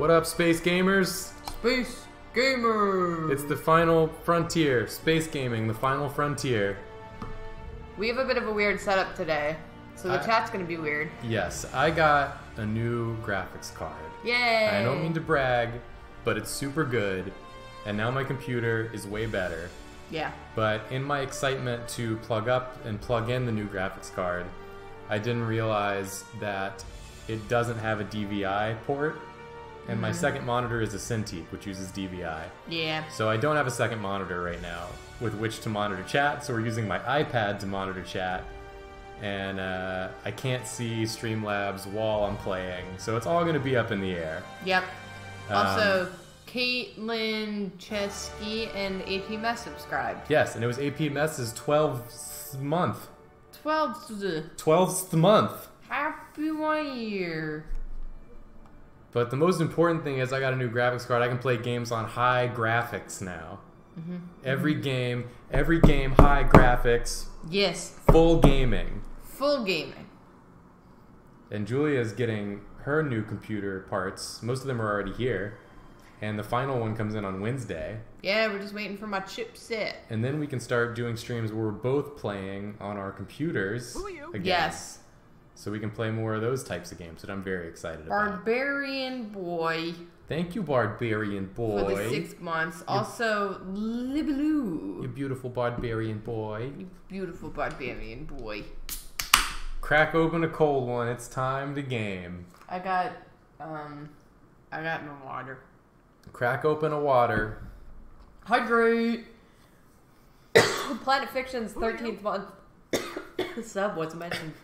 What up, space gamers? Space gamers! It's the final frontier. Space gaming, the final frontier. We have a bit of a weird setup today, so the chat's gonna be weird. Yes, I got a new graphics card. Yay! I don't mean to brag, but it's super good, and now my computer is way better. Yeah. But in my excitement to plug up and plug in the new graphics card, I didn't realize that it doesn't have a DVI port, and my second monitor is a Cintiq, which uses DVI. Yeah. So I don't have a second monitor right now with which to monitor chat, so we're using my iPad to monitor chat, and I can't see Streamlabs while I'm playing, so it's all going to be up in the air. Yep. Also, Caitlin Chesky and AP Mess subscribed. Yes, and it was AP Mess's 12th month. 12th month. Happy 1 year. But the most important thing is I got a new graphics card. I can play games on high graphics now. Mm-hmm. Every game, high graphics. Yes. Full gaming. Full gaming. And Julia is getting her new computer parts. Most of them are already here. And the final one comes in on Wednesday. Yeah, we're just waiting for my chipset. And then we can start doing streams where we're both playing on our computers again. Yes. So we can play more of those types of games that I'm very excited about. Barbarian Boy. Thank you, Barbarian Boy. For the 6 months. Also, Libaloo. You beautiful Barbarian Boy. You beautiful Barbarian Boy. Crack open a cold one. It's time to game. I got no water. Crack open a water. Hydrate. Planet Fiction's 13th month sub was mentioned.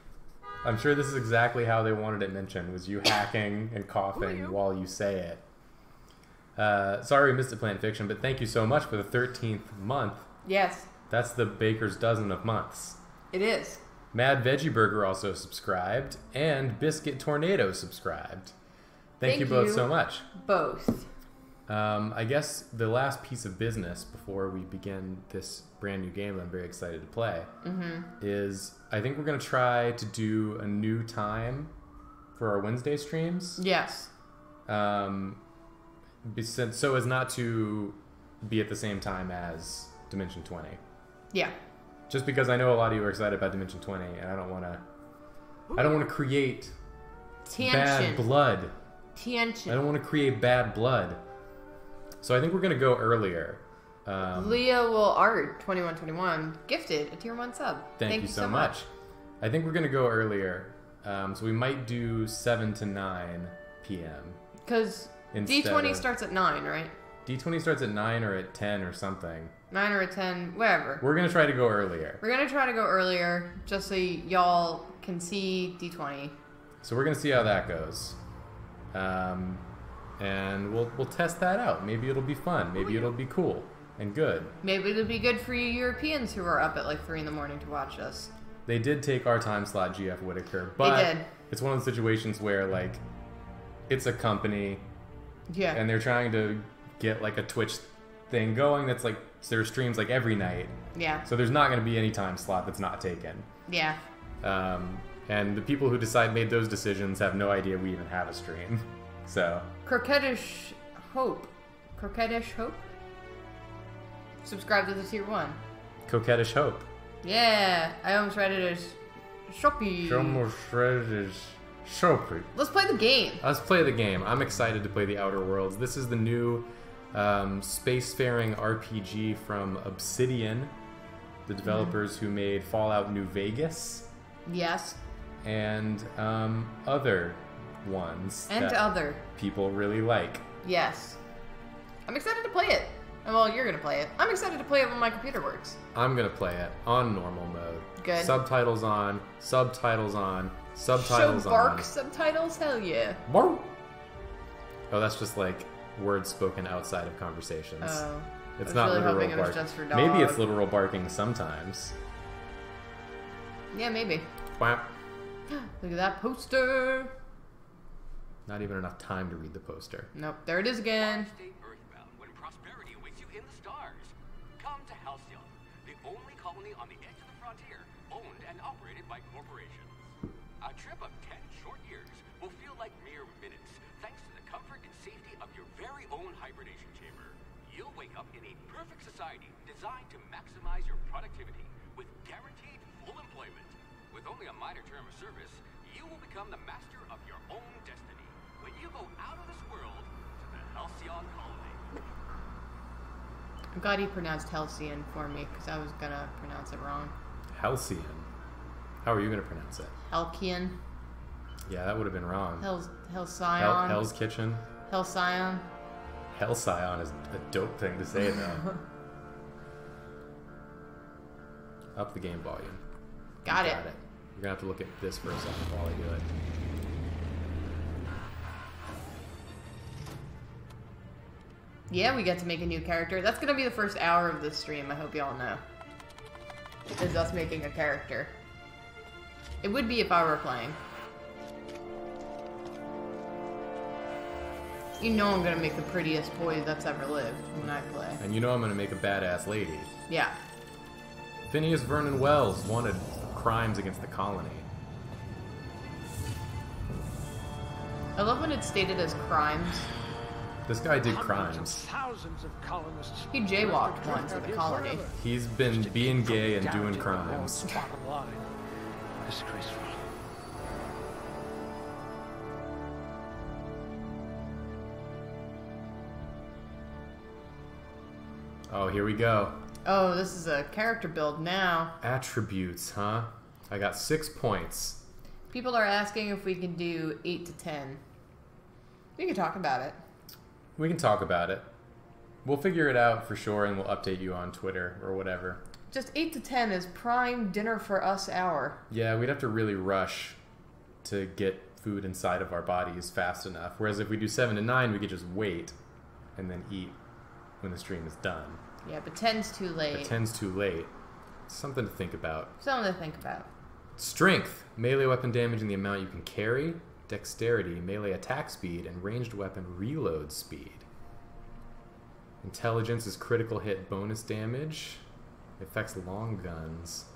I'm sure this is exactly how they wanted it mentioned, was you hacking and coughing while you say it. Sorry we missed the Planet Fiction, but thank you so much for the 13th month. Yes. That's the baker's dozen of months. It is. Mad Veggie Burger also subscribed, and Biscuit Tornado subscribed. Thank you both so much. Both. I guess the last piece of business before we begin this brand new game that I'm very excited to play is I think we're going to try to do a new time for our Wednesday streams. Yes. So as not to be at the same time as Dimension 20. Yeah. Just because I know a lot of you are excited about Dimension 20 and I don't want to create bad blood. Tension. I don't want to create bad blood. So I think we're going to go earlier. Leo will art 2121 gifted a tier 1 sub. Thank you so much. I think we're going to go earlier. So we might do 7 to 9 p.m. Because D20 starts at 9, right? D20 starts at 9 or at 10 or something. 9 or at 10, whatever. We're going to try to go earlier. We're going to try to go earlier just so y'all can see D20. So we're going to see how that goes. And we'll test that out. Maybe it'll be fun. Maybe it'll be cool and good. Maybe it'll be good for you Europeans who are up at like 3 in the morning to watch us. They did take our time slot, G.F. Whitaker. But they did. It's one of the situations where like it's a company, yeah, and they're trying to get like a Twitch thing going. That's like there are streams like every night. Yeah. So there's not going to be any time slot that's not taken. Yeah. And the people who made those decisions have no idea we even have a stream. So. Coquettish Hope. Coquettish Hope? Subscribe to the tier 1. Coquettish Hope. Yeah. I almost read it as Shopee. I almost read it as Shopee. Let's play the game. Let's play the game. I'm excited to play The Outer Worlds. This is the new spacefaring RPG from Obsidian, the developers who made Fallout New Vegas. Yes. And other ones and other people really like. Yes. I'm excited to play it. Well, you're gonna play it. I'm excited to play it when my computer works. I'm gonna play it on normal mode. Good. Subtitles on. Subtitles on. Subtitles on. Bark subtitles. Hell yeah. Bark. Oh, that's just like words spoken outside of conversations. Oh. It's not really literal barking. It was just for dogs. Maybe it's literal barking sometimes. Yeah, maybe. Wow. Look at that poster. Not even enough time to read the poster. Nope, there it is again. Stay earthbound when prosperity awaits you in the stars. Come to Halcyon, the only colony on the edge of the frontier, owned and operated by corporations. A trip of 10 short years will feel like mere minutes, thanks to the comfort and safety own hibernation chamber. You'll wake up in a perfect society designed to maximize your productivity with guaranteed full employment. With only a minor term of service, you will become the master of your own destiny when you go out of this world to the Halcyon colony. I'm glad he pronounced Halcyon for me, because I was gonna pronounce it wrong. Halcyon? How are you gonna pronounce it? Halcyon. Yeah, that would have been wrong. Halcyon. Hell's Kitchen. Halcyon. Halcyon is a dope thing to say, though. Up the game volume. Got it. You're gonna have to look at this for a second while I do it. Yeah, we get to make a new character. That's gonna be the first hour of this stream, I hope y'all know. Is us making a character. It would be if I were playing. You know I'm gonna make the prettiest boy that's ever lived when I play. And you know I'm gonna make a badass lady. Yeah. Phineas Vernon Wells wanted crimes against the colony. I love when it's stated as crimes. This guy did crimes. He jaywalked once in the colony. He's been being gay and doing crimes. Disgraceful. Oh, here we go. Oh, this is a character build now. Attributes, huh? I got 6 points. People are asking if we can do 8 to 10. We can talk about it. We can talk about it. We'll figure it out for sure, and we'll update you on Twitter or whatever. Just 8 to 10 is prime dinner for us hour. Yeah, we'd have to really rush to get food inside of our bodies fast enough. Whereas if we do 7 to 9, we could just wait and then eat when the stream is done. Yeah, but 10's too late. But 10's too late. Something to think about. Something to think about. Strength. Melee weapon damage in the amount you can carry. Dexterity. Melee attack speed. And ranged weapon reload speed. Intelligence is critical hit bonus damage. It affects long guns.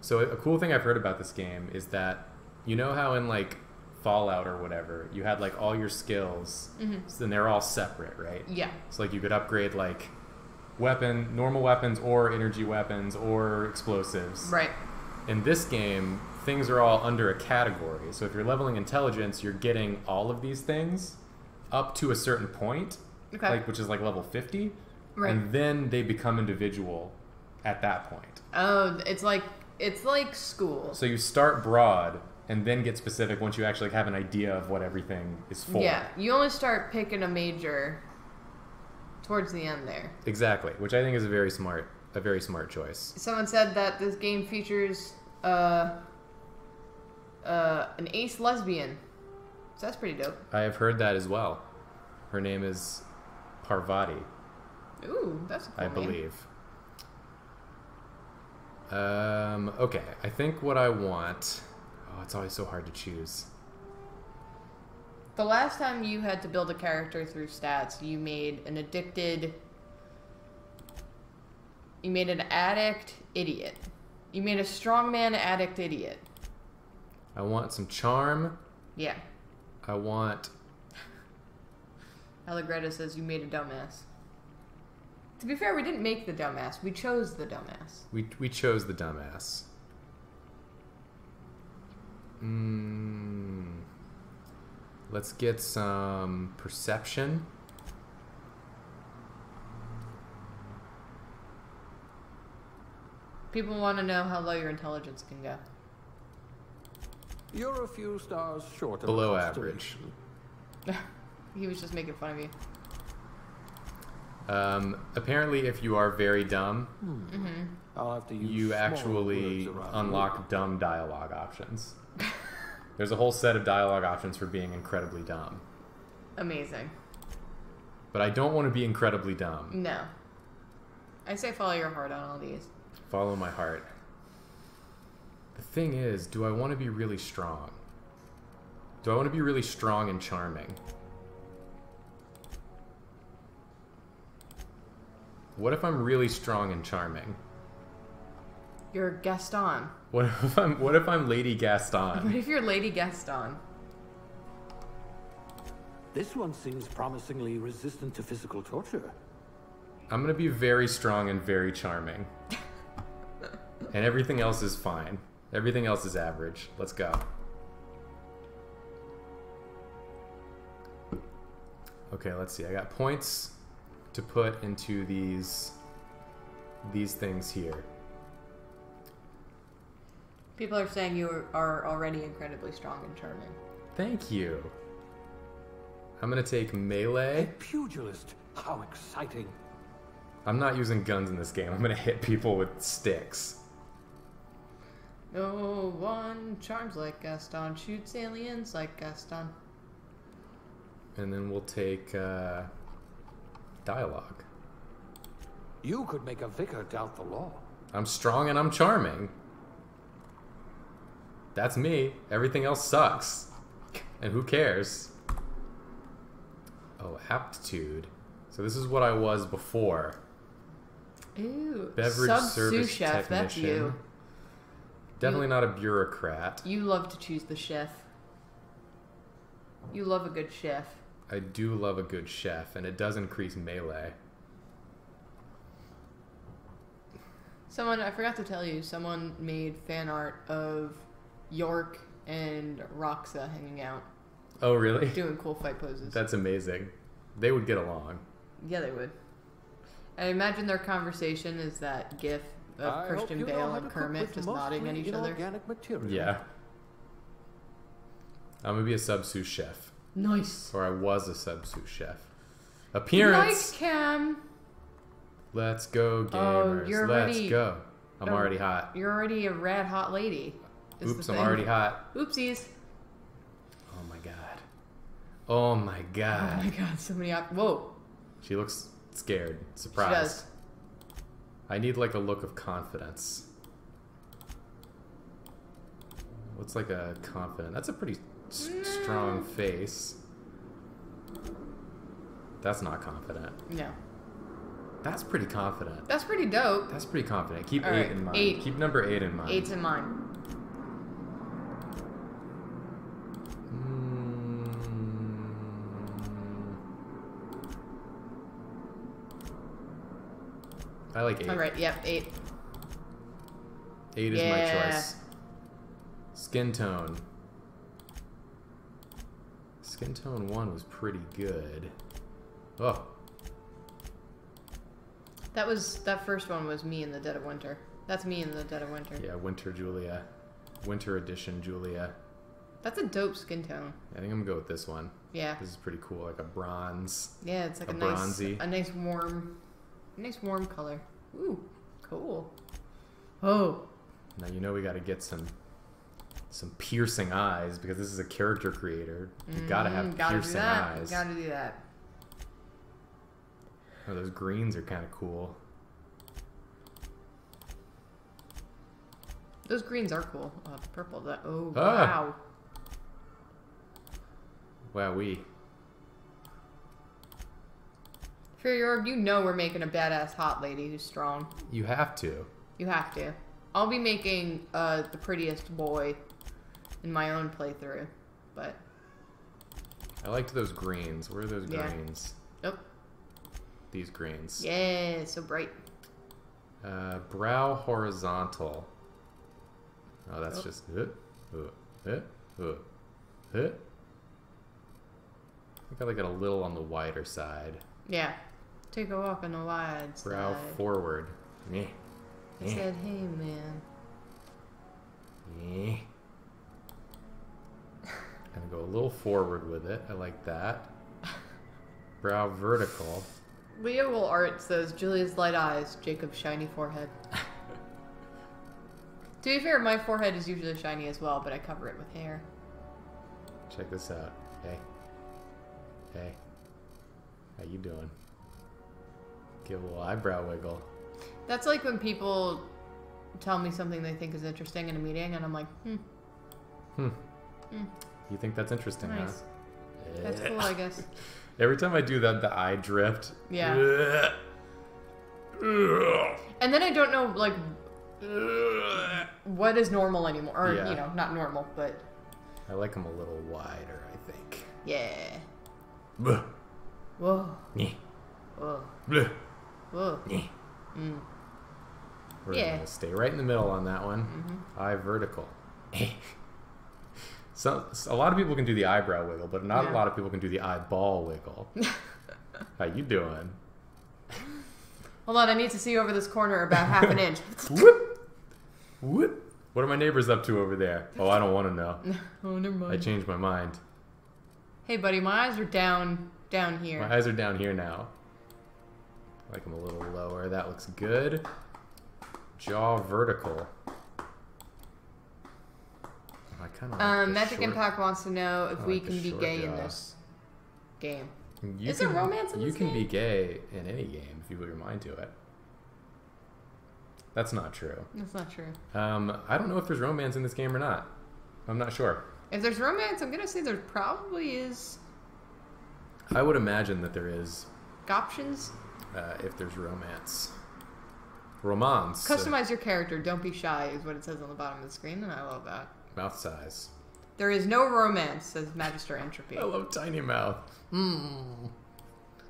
So a cool thing I've heard about this game is that, you know how in like Fallout or whatever, you had like all your skills, so then they're all separate, right? Yeah. So like you could upgrade like weapon, normal weapons, or energy weapons, or explosives. Right. In this game, things are all under a category. So if you're leveling intelligence, you're getting all of these things up to a certain point, okay, like which is like level 50, right? And then they become individual at that point. Oh, it's like school. So you start broad and then get specific once you actually have an idea of what everything is for. Yeah, you only start picking a major towards the end there. Exactly, which I think is a very smart choice. Someone said that this game features an ace lesbian, so that's pretty dope. I have heard that as well. Her name is Parvati. Ooh, that's a cool name. I believe. Okay, I think what I want... Oh, it's always so hard to choose. The last time you had to build a character through stats, you made an addicted... You made an addict idiot. You made a strongman addict idiot. I want some charm. Yeah. I want... Allegretta says you made a dumbass. To be fair, we didn't make the dumbass. We chose the dumbass. We chose the dumbass. Let's get some perception. People want to know how low your intelligence can go. You're a few stars short of below average. He was just making fun of you. Apparently, if you are very dumb, I'll have to use you actually unlock dumb dialogue options. There's a whole set of dialogue options for being incredibly dumb. Amazing. But I don't want to be incredibly dumb. No. I say follow your heart on all these. Follow my heart. The thing is, do I want to be really strong? Do I want to be really strong and charming? What if I'm really strong and charming? You're Gaston. What if I'm Lady Gaston? What if you're Lady Gaston? This one seems promisingly resistant to physical torture. I'm gonna be very strong and very charming. And everything else is fine. Everything else is average. Let's go. Okay, let's see. I got points to put into these things here. People are saying you are already incredibly strong and charming. Thank you. I'm gonna take melee. A pugilist. How exciting. I'm not using guns in this game. I'm gonna hit people with sticks. No one charms like Gaston, shoots aliens like Gaston. And then we'll take dialogue. You could make a vicar doubt the law. I'm strong and I'm charming. That's me. Everything else sucks. And who cares? Oh, aptitude. So this is what I was before. Ooh. Beverage service chef, that's you. Definitely not a bureaucrat. You love to choose the chef. You love a good chef. I do love a good chef, and it does increase melee. Someone, I forgot to tell you, someone made fan art of York and Roxa hanging out. Oh, really? Doing cool fight poses. That's amazing. They would get along. Yeah, they would. I imagine their conversation is that gif of Christian Bale and Kermit just nodding at each other. Yeah. I'm gonna be a sous chef. Nice. Or I was a sous chef. Appearance. Nice, Cam. Let's go, gamers. Oh, Let's go. I'm already hot. You're already a rad hot lady. Oops, I'm already hot. Oopsies. Oh my god. Oh my god. Oh my god, so many options. Whoa. She looks scared. Surprised. She does. I need like a look of confidence. What's like a confident? That's a pretty strong face. That's not confident. No. That's pretty confident. That's pretty dope. That's pretty confident. Keep all 8 right. in mind. 8. Keep number 8 in mind. 8's in mind. I like 8. All right, yep, 8. 8 is my choice. Skin tone. Skin tone 1 was pretty good. Oh. That first one was me in the dead of winter. That's me in the dead of winter. Yeah, Winter Julia. Winter edition Julia. That's a dope skin tone. I think I'm gonna go with this one. Yeah. This is pretty cool, like a bronze. Yeah, it's like a nice bronzy. A nice warm color. Ooh, cool. Oh. Now you know we gotta get some piercing eyes because this is a character creator. You gotta have piercing eyes. Gotta do that. Oh, those greens are kind of cool. Those greens are cool. Purple. That, oh, wow. Wowee. Fear Yorg, you know we're making a badass hot lady who's strong. You have to. You have to. I'll be making the prettiest boy in my own playthrough, but... I liked those greens. Where are those greens? Nope. These greens. Yeah, so bright. Brow horizontal. Oh, that's just... I think I like it a little on the wider side. Yeah. Take a walk on the wide side. Brow forward. Meh. I said, hey, man. Yeah. I'm going to go a little forward with it. I like that. Brow vertical. Leo Will Art says, Julia's light eyes, Jacob's shiny forehead. To be fair, my forehead is usually shiny as well, but I cover it with hair. Check this out. Hey. Hey. How you doing? Give a little eyebrow wiggle. That's like when people tell me something they think is interesting in a meeting, and I'm like, You think that's interesting, nice. Huh? That's cool, I guess. Every time I do that, the eye drift. Yeah. And then I don't know, like, what is normal anymore. Or, you know, not normal, but... I like them a little wider, I think. Yeah. Bleh. Whoa. Bleh. Whoa. Bleh. Whoa. Bleh. Mm. We're going to stay right in the middle on that one. Mm-hmm. Eye vertical. So a lot of people can do the eyebrow wiggle, but not a lot of people can do the eyeball wiggle. How you doing? Hold on, I need to see over this corner about half an inch. Whoop. Whoop. What are my neighbors up to over there? Oh, I don't want to know. Oh, never mind. I changed my mind. Hey, buddy, my eyes are down here. My eyes are down here now. I like them a little lower. That looks good. Jaw vertical. I kind of like Magic Impact wants to know if we can be gay in this game. Is there romance in this game? You can be gay in any game if you put your mind to it. That's not true. That's not true. I don't know if there's romance in this game or not. I'm not sure. If there's romance, I'm going to say there probably is. I would imagine that there is. Options? If there's romance. Romance. Customize your character. Don't be shy is what it says on the bottom of the screen, and I love that. Mouth size. There is no romance, says Magister Entropy. I love tiny mouth. Mm.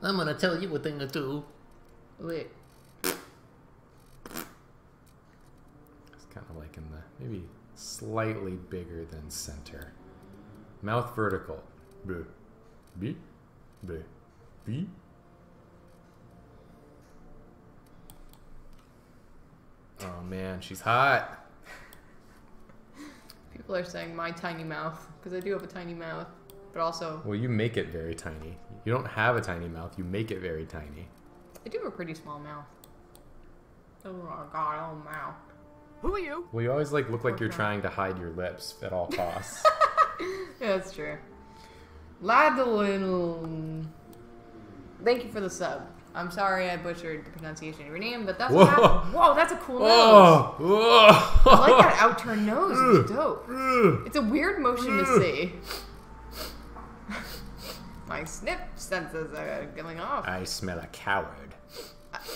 I'm going to tell you a thing or two. Wait. It's kind of like in the... Maybe slightly bigger than center. Mouth vertical. Bleh. Bleh. Bleh. Bleh. Oh man, she's hot. People are saying my tiny mouth because I do have a tiny mouth, but also well, you make it very tiny. You don't have a tiny mouth; you make it very tiny. I do have a pretty small mouth. Oh my god, oh mouth. Who are you? Well, you always like look like you're trying to hide your lips at all costs. Yeah, that's true. Ladelin, thank you for the sub. I'm sorry I butchered the pronunciation of your name, but that's what happened. Whoa, that's a cool nose. Whoa. I like that outturn nose. It's dope. It's a weird motion to see. My sniff senses are going off. I smell a coward.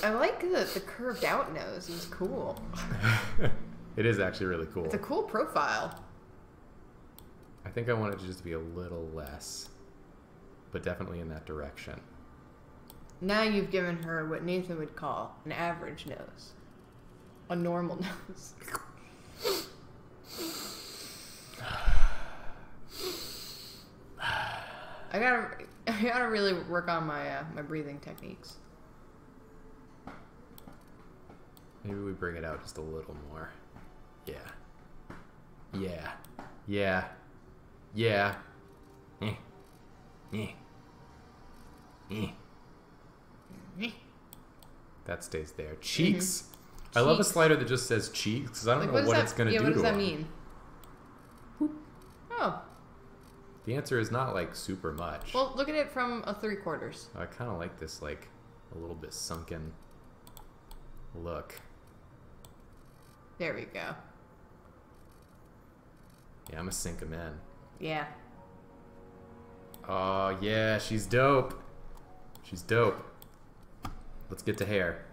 I like the curved out nose. It's cool. It is actually really cool. It's a cool profile. I think I want it to just be a little less, but definitely in that direction. Now you've given her what Nathan would call an average nose. A normal nose. I gotta really work on my my breathing techniques. Maybe we bring it out just a little more. Yeah. Yeah. Yeah. Yeah. Yeah. Yeah. Yeah. That stays there. Cheeks. Mm-hmm. I love a slider that just says cheeks because I don't know what it's going to do. What does that mean? Oh. The answer is not like super much. Well, look at it from a 3/4. I kind of like this, like a little bit sunken look. There we go. Yeah, I'm gonna sink him in. Yeah. Oh yeah, she's dope. She's dope. Let's get to hair.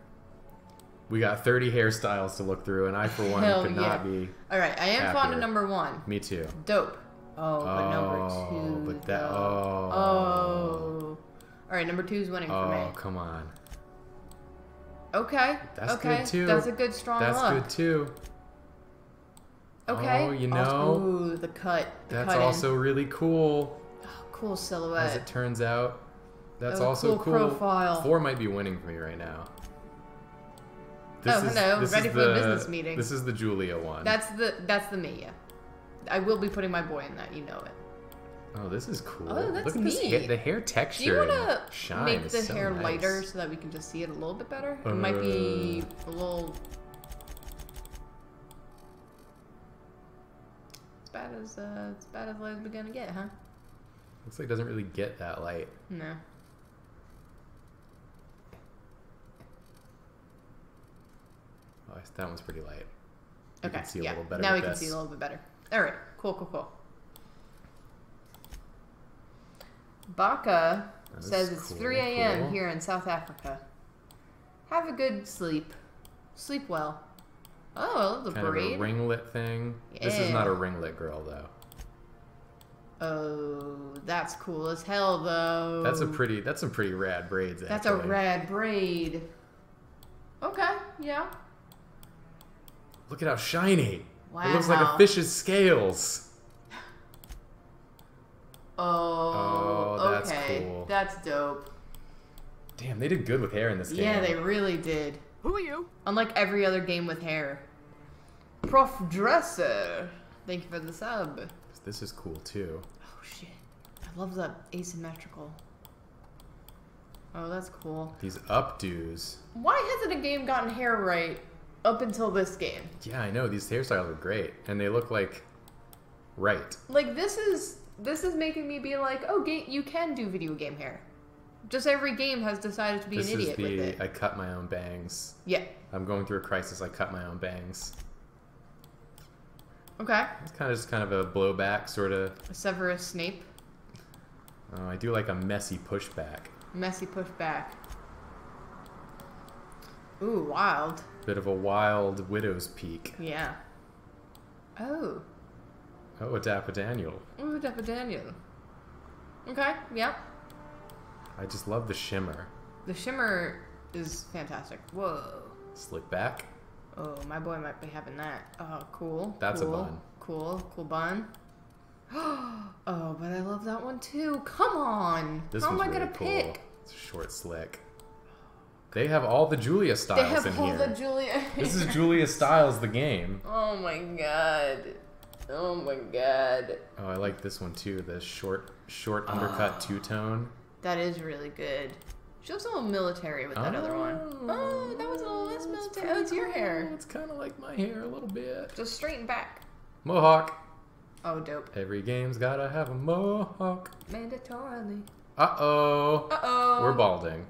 We got 30 hairstyles to look through, and I, for one, could not be. All right, I am happier. Fond of number one. Me too. Dope. Oh, but number two. But that. Oh. Oh. All right, number two is winning for me. Oh, come on. Okay. That's good too. That's a good strong look. That's good too. Okay. Oh, you know. Ooh, the cut. That's also really cool. Oh, cool silhouette. As it turns out. That's also cool. Profile. 4 might be winning for me right now. This ready for the business meeting. This is the Julia one. That's the Mia. I will be putting my boy in that. You know it. Oh, this is cool. Oh, that's neat. The hair texture. Do you want to make the hair lighter so that we can just see it a little bit better? It might be a little as bad as light as we're gonna get, huh? Looks like it doesn't really get that light. No. Oh, that one's pretty light. Okay. Can see a little better. Now we can see a little bit better. All right. Cool. Cool. Cool. Baka says it's 3 a.m. Here in South Africa. Have a good sleep. Sleep well. Oh, I love the braid. Kind of a ringlet thing. Yeah. This is not a ringlet girl though. Oh, that's cool as hell, though. That's some pretty rad braids, actually. That's a rad braid. Okay, yeah. Look at how shiny. Wow. It looks like a fish's scales. Oh, oh, that's okay. Cool. That's dope. Damn, they did good with hair in this game. Yeah, they really did. Who are you? Unlike every other game with hair. Prof Dresser. Thank you for the sub. This is cool, too. Oh, shit. I love that asymmetrical. Oh, that's cool. These updos. Why hasn't a game gotten hair right up until this game? Yeah, I know. These hairstyles are great. And they look like... right. Like, this is making me be like, oh, you can do video game hair. Just every game has decided to be an idiot with it. I cut my own bangs. Yeah. I'm going through a crisis. I cut my own bangs. Okay. It's kind of just a blowback, sort of. A Severus Snape. Oh, I do like a messy pushback. Messy pushback. Ooh, wild. Bit of a wild widow's peak. Yeah. Oh. Oh, a Dapper Daniel. Ooh, a Dapper Daniel. Okay, yeah. I just love the shimmer. The shimmer is fantastic. Whoa. Slick back. Oh, my boy might be having that. Oh, cool. That's cool. A bun. Cool. Cool bun. Oh, but I love that one too. Come on. This How am I really going to pick? Cool. It's short slick. They have all the Julia styles in here. They have all the Julia. This is Julia Styles, the game. Oh, my God. Oh, my God. Oh, I like this one too. The short undercut two-tone. That is really good. She looks a little military with that other one. Oh, that was a little less military. Oh, it's your hair. It's kind of like my hair a little bit. Just straighten back. Mohawk. Oh, dope. Every game's gotta have a mohawk. Mandatorily. Uh-oh. Uh-oh. We're balding.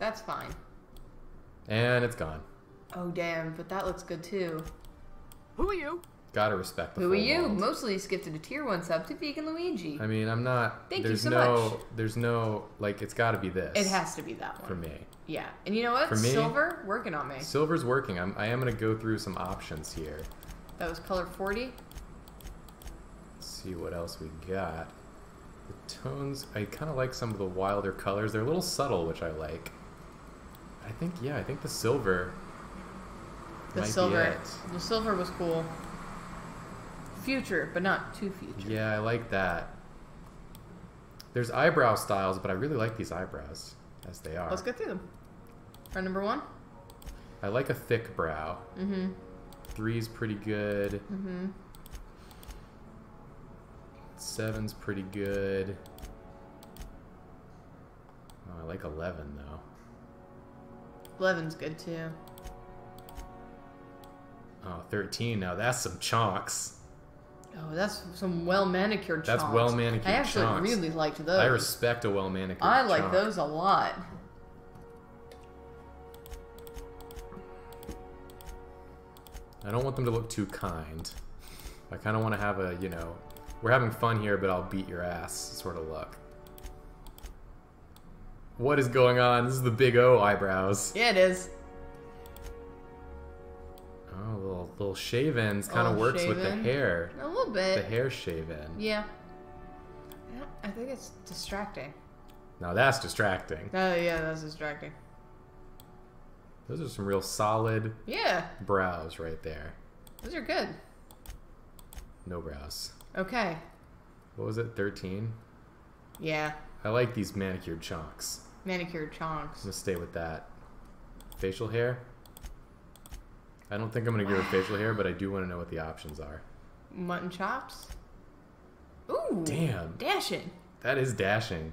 That's fine. And it's gone. Oh, damn. But that looks good, too. Who are you? Gotta respect the Who are you? World. Mostly skipped to the tier 1 sub to Vegan Luigi. I mean, I'm not... Thank you so much. There's no... Like, it's gotta be this. It has to be that one. For me. Yeah. And you know what? For me, Silver, working on me. Silver's working. I am gonna go through some options here. That was color 40. Let's see what else we got. The tones... I kind of like some of the wilder colors. They're a little subtle, which I like. I think, yeah, I think the silver... The silver was cool. Future, but not too future. Yeah, I like that. There's eyebrow styles, but I really like these eyebrows as they are. Let's go through them. Our number one. I like a thick brow. Mm-hmm. Three's pretty good. Mm-hmm. Seven's pretty good. Oh, I like 11 though. 11's good too. Oh, 13 now. That's some chonks. Oh, that's some well-manicured chonks. That's well-manicured chonks. I actually really liked those. I respect a well-manicured chonk. I like those a lot. I don't want them to look too kind. I kind of want to have a, you know, we're having fun here, but I'll beat your ass sort of look. What is going on? This is the big O eyebrows. Yeah, it is. Oh, little shave-ins kind of works with the hair. A little bit. The hair shave-in. Yeah. I think it's distracting. No, that's distracting. Oh, yeah, that's distracting. Those are some real solid brows right there. Those are good. No brows. Okay. What was it, 13? Yeah. I like these manicured chonks. Manicured chonks. Let's stay with that. Facial hair? I don't think I'm going to give her facial hair, but I do want to know what the options are. Mutton chops? Ooh. Damn. Dashing. That is dashing.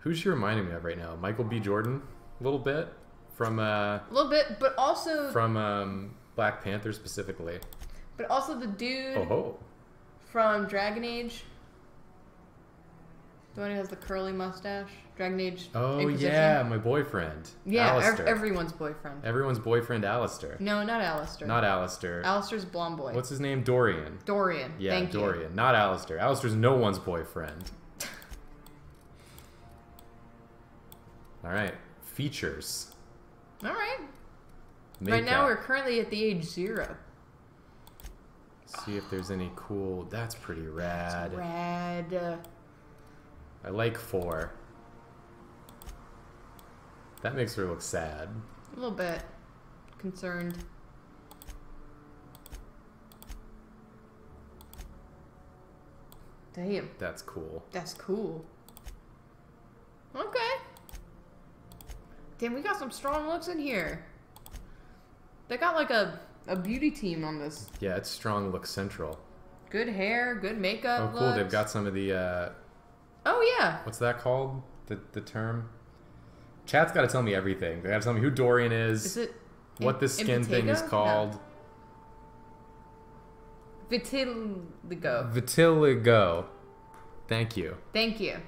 Who's she reminding me of right now? Michael B. Jordan? A little bit. From, A little bit, but also... From, Black Panther specifically. But also the dude... Oh-ho. From Dragon Age. The one who has the curly mustache. Dragon Age Inquisition. Yeah, my boyfriend. Yeah, Alistair. Everyone's boyfriend. Everyone's boyfriend, Alistair. No, not Alistair. Not Alistair. Alistair's blonde boy. What's his name? Dorian. Dorian. Yeah, thank Dorian. You. Not Alistair. Alistair's no one's boyfriend. All right. Features. All right. Makeup. Right now we're currently at the age 0. See if there's any cool... That's pretty rad. That's rad. I like 4. That makes her look sad. A little bit. Concerned. Damn. That's cool. That's cool. Okay. Damn, we got some strong looks in here. They got like a beauty team on this. Yeah, it's strong look central. Good hair, good makeup. Oh, cool. Looks. They've got some of the. Oh yeah. What's that called? The term. Chat's got to tell me everything. They got to tell me who Dorian is. Is it what this skin thing is called? No. Vitiligo. Vitiligo. Thank you. Thank you.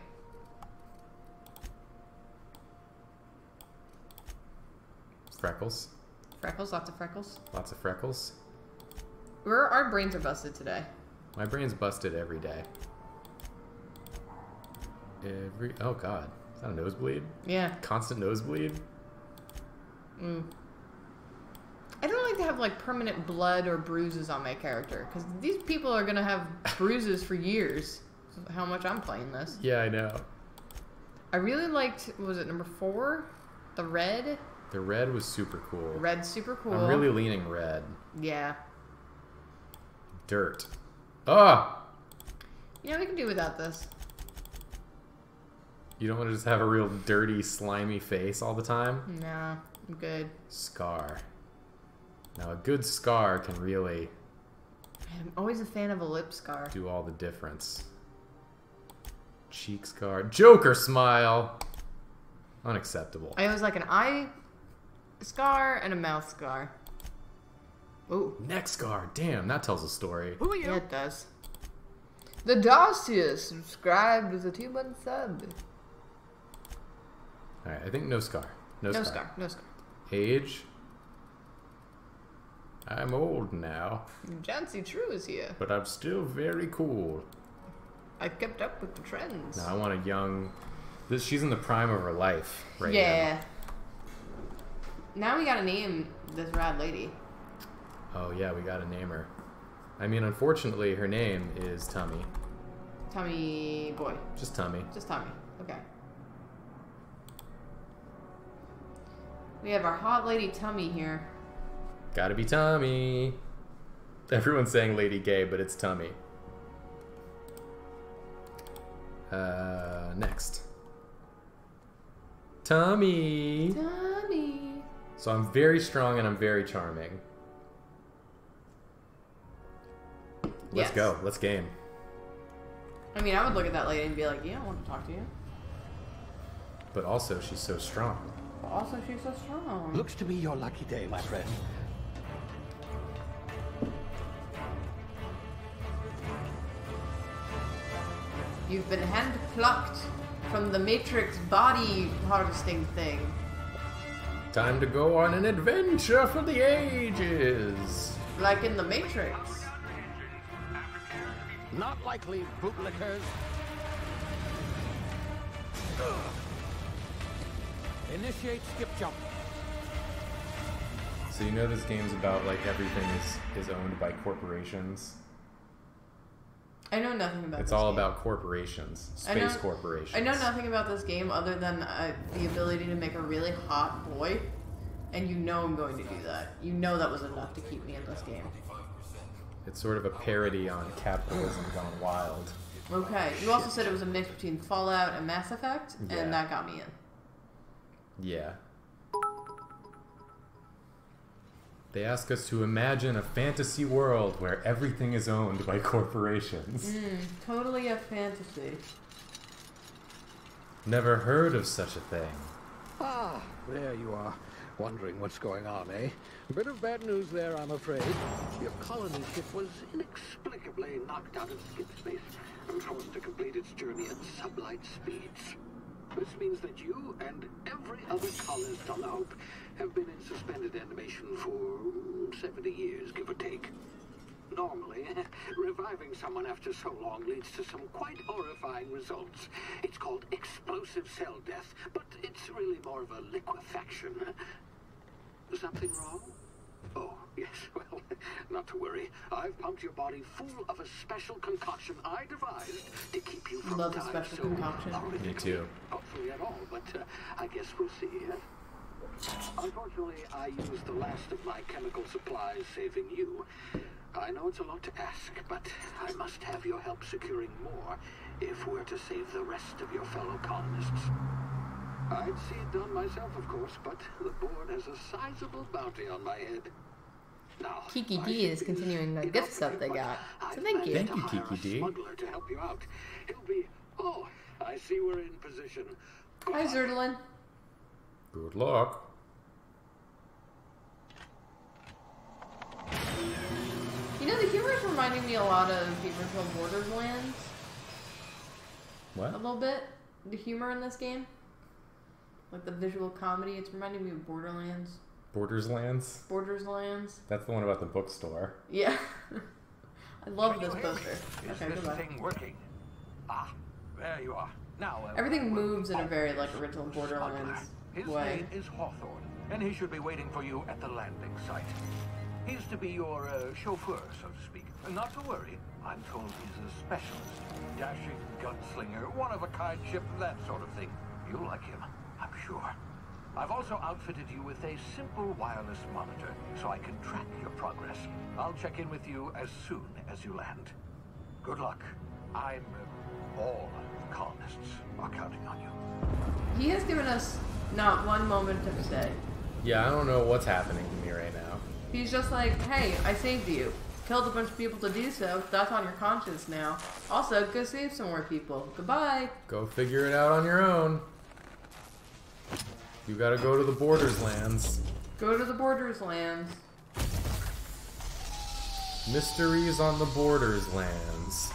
Freckles. Freckles, lots of freckles. Lots of freckles. Our brains are busted today. My brain's busted every day. Oh god. Is that a nosebleed? Yeah. Constant nosebleed? Mm. I don't like to have like permanent blood or bruises on my character because these people are gonna have bruises for years. How much I'm playing this? Yeah, I know. I really liked. Was it number 4? The red. The red was super cool. Red's super cool. I'm really leaning red. Yeah. Dirt. Ah. Yeah, we can do without this. You don't want to just have a real dirty, slimy face all the time? Nah, I'm good. Scar. Now a good scar can really... I'm always a fan of a lip scar. Do all the difference. Cheek scar. Joker smile! Unacceptable. I was like an eye scar and a mouth scar. Ooh. Neck scar. Damn, that tells a story. Who are you? Yeah, it does. The dossier subscribed with a 2-month sub. Alright, I think no scar. No scar. Age. I'm old now. Jancy True is here. But I'm still very cool. I kept up with the trends. Now I want a young... she's in the prime of her life right now. Now we gotta name this rad lady. Oh yeah, we gotta name her. I mean, unfortunately, her name is Tummy. Tummy boy. Just Tummy. Just Tummy. Okay. We have our hot lady Tummy here. Gotta be Tummy. Everyone's saying Lady Gay, but it's Tummy. Next. Tummy. Tummy. So I'm very strong and I'm very charming. Let's go. Let's game. I mean, I would look at that lady and be like, yeah, I want to talk to you. But also, she's so strong. But also, she's so strong. Looks to be your lucky day, my friend. You've been hand-plucked from the Matrix body harvesting thing. Time to go on an adventure for the ages. Like in the Matrix. Not likely, bootlickers. Initiate skip jump. So you know this game's about like everything is owned by corporations. I know nothing about this game. It's all about corporations. Space corporations. I know nothing about this game other than the ability to make a really hot boy. And you know I'm going to do that. You know that was enough to keep me in this game. It's sort of a parody on capitalism gone wild. Okay. You also said it was a mix between Fallout and Mass Effect, and that got me in. Yeah. They ask us to imagine a fantasy world where everything is owned by corporations. Totally a fantasy. Never heard of such a thing. Ah, there you are. Wondering what's going on, eh? A bit of bad news there, I'm afraid. Your colony ship was inexplicably knocked out of skip space and forced to complete its journey at sublight speeds. This means that you and every other colonist on the Hope have been in suspended animation for 70 years, give or take. Normally, reviving someone after so long leads to some quite horrifying results. It's called explosive cell death, but it's really more of a liquefaction. Something wrong? Oh, Yes, well, not to worry. I've pumped your body full of a special concoction I devised to keep you from dying. Love a special concoction. Me too. Hopefully at all, but I guess we'll see. Unfortunately, I used the last of my chemical supplies saving you. I know it's a lot to ask, but I must have your help securing more if we're to save the rest of your fellow colonists. I'd see it done myself, of course, but the board has a sizable bounty on my head. Now, Kiki D is continuing the gift sub they got, so thank you. Thank you, Kiki D. Smuggler to help you out. He'll be, oh, I see we're in position. Hi, Zerdlin. Good luck. You know, the humor is reminding me a lot of the original Borderlands. What? A little bit. The humor in this game. Like the visual comedy. It's reminding me of Borderlands. Borderslands? Borderslands. That's the one about the bookstore. Yeah. I love this poster. Okay, is this thing working? Ah, there you are. Now, everything moves in a very, like, original Borderlands way. His name is Hawthorne, and he should be waiting for you at the landing site. He's to be your chauffeur, so to speak. Not to worry, I'm told he's a specialist. Dashing gunslinger, one-of-a-kind ship, that sort of thing. You'll like him, I'm sure. I've also outfitted you with a simple wireless monitor, so I can track your progress. I'll check in with you as soon as you land. Good luck. I'm... all the colonists are counting on you. He has given us not one moment of stay. Yeah, I don't know what's happening to me right now. He's just like, hey, I saved you. Killed a bunch of people to do so. That's on your conscience now. Also, go save some more people. Goodbye. Go figure it out on your own. You gotta go to the Borderslands. Go to the Borderslands. Mysteries on the Borderslands.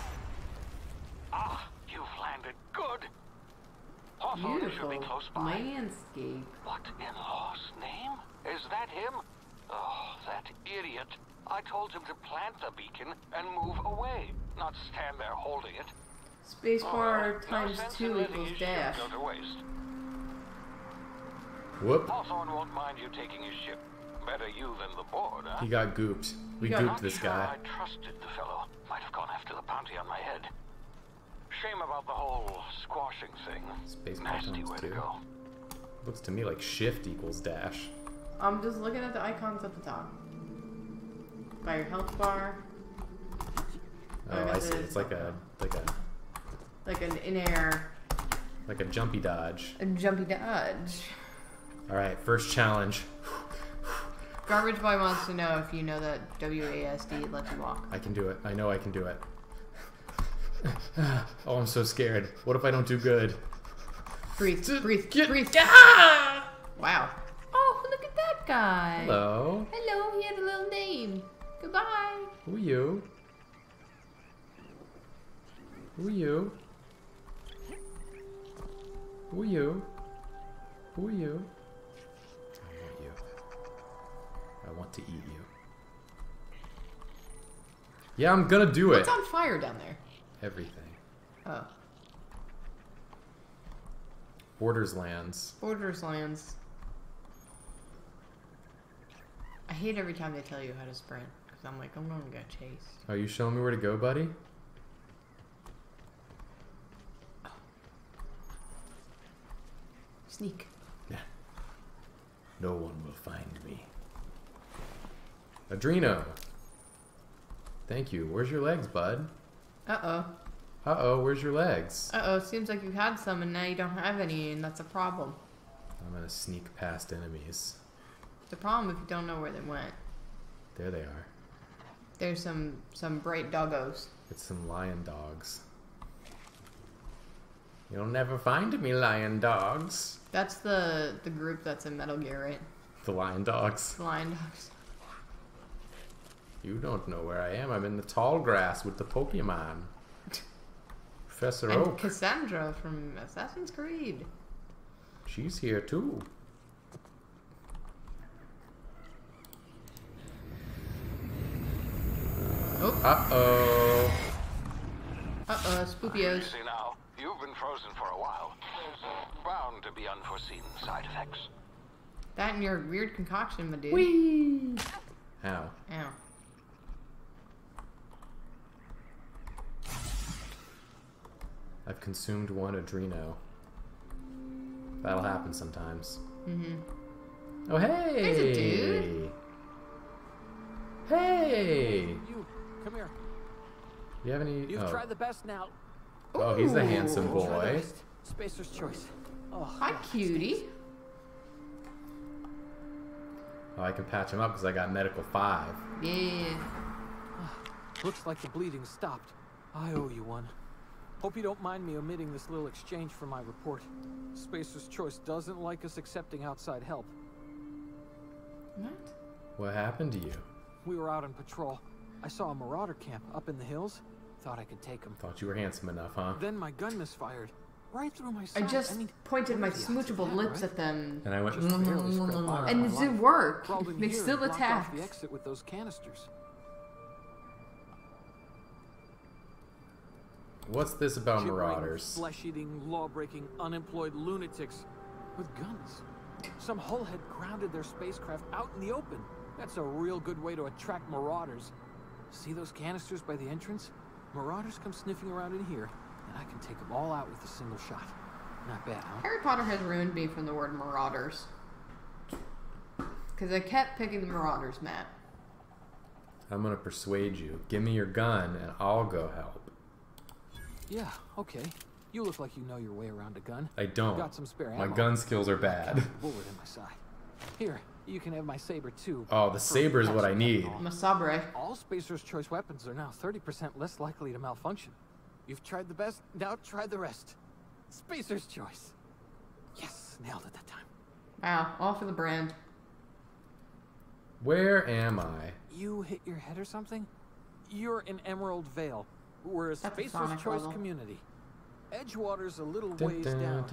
Ah, you've landed good. Hawthorne should be close by. Landscape. What in law's name? Is that him? Oh, that idiot. I told him to plant the beacon and move away, not stand there holding it. Spacebar times 2 equals dash. Whoop. Hawthorne won't mind you taking his ship. Better you than the board, huh? He got gooped. We gooped this guy. I trusted the fellow. Might have gone after the bounty on my head. Shame about the whole squashing thing. Spacebar times 2. Looks to me like shift equals dash. I'm just looking at the icons at the top. By your health bar. Oh, I see. It's like an in-air. Like a jumpy dodge. A jumpy dodge. All right, first challenge. Garbage Boy wants to know if you know that WASD lets you walk. I can do it. I know I can do it. Oh, I'm so scared. What if I don't do good? Breathe, breathe, breathe. Ah! Wow. Guy. Hello. Hello, he had a little name. Goodbye. Who are you? Who are you? Who are you? Who are you? I want you. I want to eat you. Yeah, I'm gonna do it. What's on fire down there? Everything. Oh. Borderslands. Borderslands. I hate every time they tell you how to sprint, because I'm like, I'm going to get chased. Are you showing me where to go, buddy? Oh. Sneak. Yeah. No one will find me. Adreno. Thank you. Where's your legs, bud? Uh-oh. Uh-oh, where's your legs? Uh-oh, seems like you had some and now you don't have any, and that's a problem. I'm going to sneak past enemies. The problem if you don't know where they went. There they are. There's some bright doggos. It's some lion dogs. You'll never find me, lion dogs. That's the group that's in Metal Gear, right? The lion dogs. The lion dogs. You don't know where I am. I'm in the tall grass with the Pokemon. Professor and Oak. Cassandra from Assassin's Creed. She's here too. Oh. Uh-oh. Uh-oh, spookios. See now, you've been frozen for a while. There's bound to be unforeseen side effects. That and your weird concoction, my dude. Whee! Ow. Ow. I've consumed one Adreno. That'll happen sometimes. Mm-hmm. Oh, hey! There's a dude! Hey! You, come here. You have any... You've tried the best now. Oh, he's the handsome boy. Spacer's Choice. Oh, hi, cutie. Oh, I can patch him up because I got medical 5. Yeah. Looks like the bleeding stopped. I owe you one. Hope you don't mind me omitting this little exchange from my report. Spacer's Choice doesn't like us accepting outside help. What? What happened to you? We were out on patrol. I saw a marauder camp up in the hills. Thought I could take him. Thought you were handsome enough, huh? Then my gun misfired. Right through my side. I just pointed my smoochable lips at them. And I went... And it didn't work. They still attacked. The exit with those canisters. What's this about marauders? Flesh-eating, law-breaking, unemployed lunatics with guns. Some hull had grounded their spacecraft out in the open. That's a real good way to attract marauders. See those canisters by the entrance? Marauders come sniffing around in here, and I can take them all out with a single shot. Not bad, huh? Harry Potter has ruined me from the word marauders. Because I kept picking the marauders, Matt. I'm going to persuade you. Give me your gun, and I'll go help. Yeah, okay. You look like you know your way around a gun. I don't. Got some spare ammo. My gun skills are bad. Bullet in my side. Here, you can have my saber too. Oh, the saber is what I need. My sabre. All Spacer's Choice weapons are now 30% less likely to malfunction. You've tried the best, now try the rest. Spacer's Choice. Yes, nailed it that time. Wow, all for the brand. Where am I? You hit your head or something? You're in Emerald Vale. We're a Spacer's Choice community. Edgewater's a little ways down.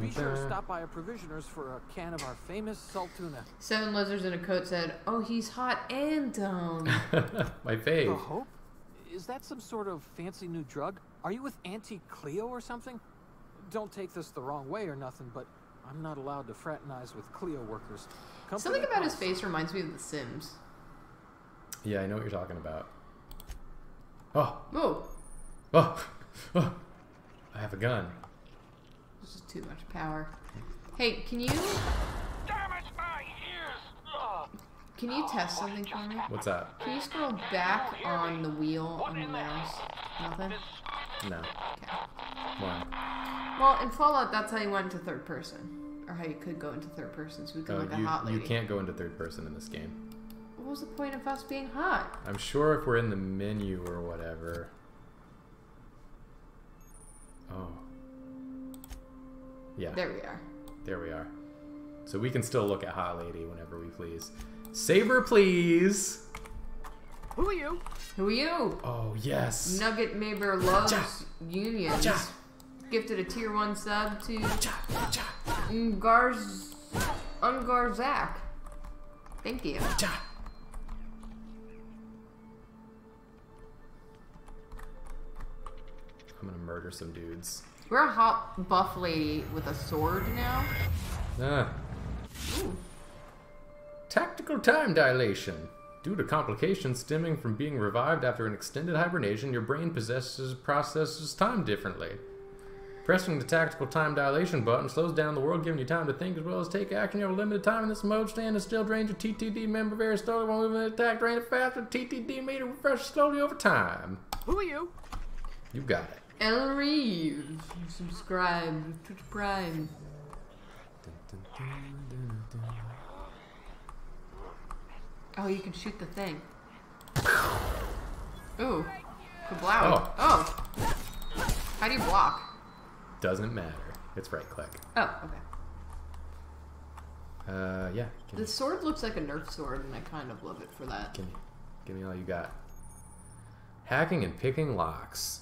Be sure to stop by a provisioner's for a can of our famous salt tuna. 7 lizards in a coat said, "Oh, he's hot and dumb." My fave. The Hope? Is that some sort of fancy new drug? Are you with Auntie Cleo or something? Don't take this the wrong way or nothing, but I'm not allowed to fraternize with Cleo workers. Something about his face reminds me of The Sims. Yeah, I know what you're talking about. Oh. Oh. Oh. Oh. I have a gun. This is too much power. Hey, can you... Damage my ears. Can you test something for me? What's that? Can you scroll back on the wheel on the mouse? Nothing? No. Okay. Why? Well, in Fallout, that's how you went into third person. Or how you could go into third person, so we could look at hot lady. You can't go into third person in this game. What was the point of us being hot? I'm sure if we're in the menu or whatever. Oh. Yeah. There we are. There we are. So we can still look at hot lady whenever we please. Saber, please! Who are you? Who are you? Oh, yes. Nugget Maber loves unions. Gifted a tier 1 sub to Ungarzak. Thank you. I'm gonna murder some dudes. We're a hot buff lady with a sword now. Ooh. Tactical time dilation. Due to complications stemming from being revived after an extended hibernation, your brain processes time differently. Pressing the tactical time dilation button slows down the world, giving you time to think as well as take action. You have a limited time in this mode. Stand and still drain your TTD member very slowly while moving an attack. Drain it faster. TTD meter refresh slowly over time. Who are you? You got it. El Reeves, subscribe to Prime. Oh, you can shoot the thing. Ooh, kablow. Oh. Oh, how do you block? Doesn't matter. It's right click. Oh, okay. Yeah. The sword looks like a Nerf sword, and I kind of love it for that. Can you give me all you got? Hacking and picking locks.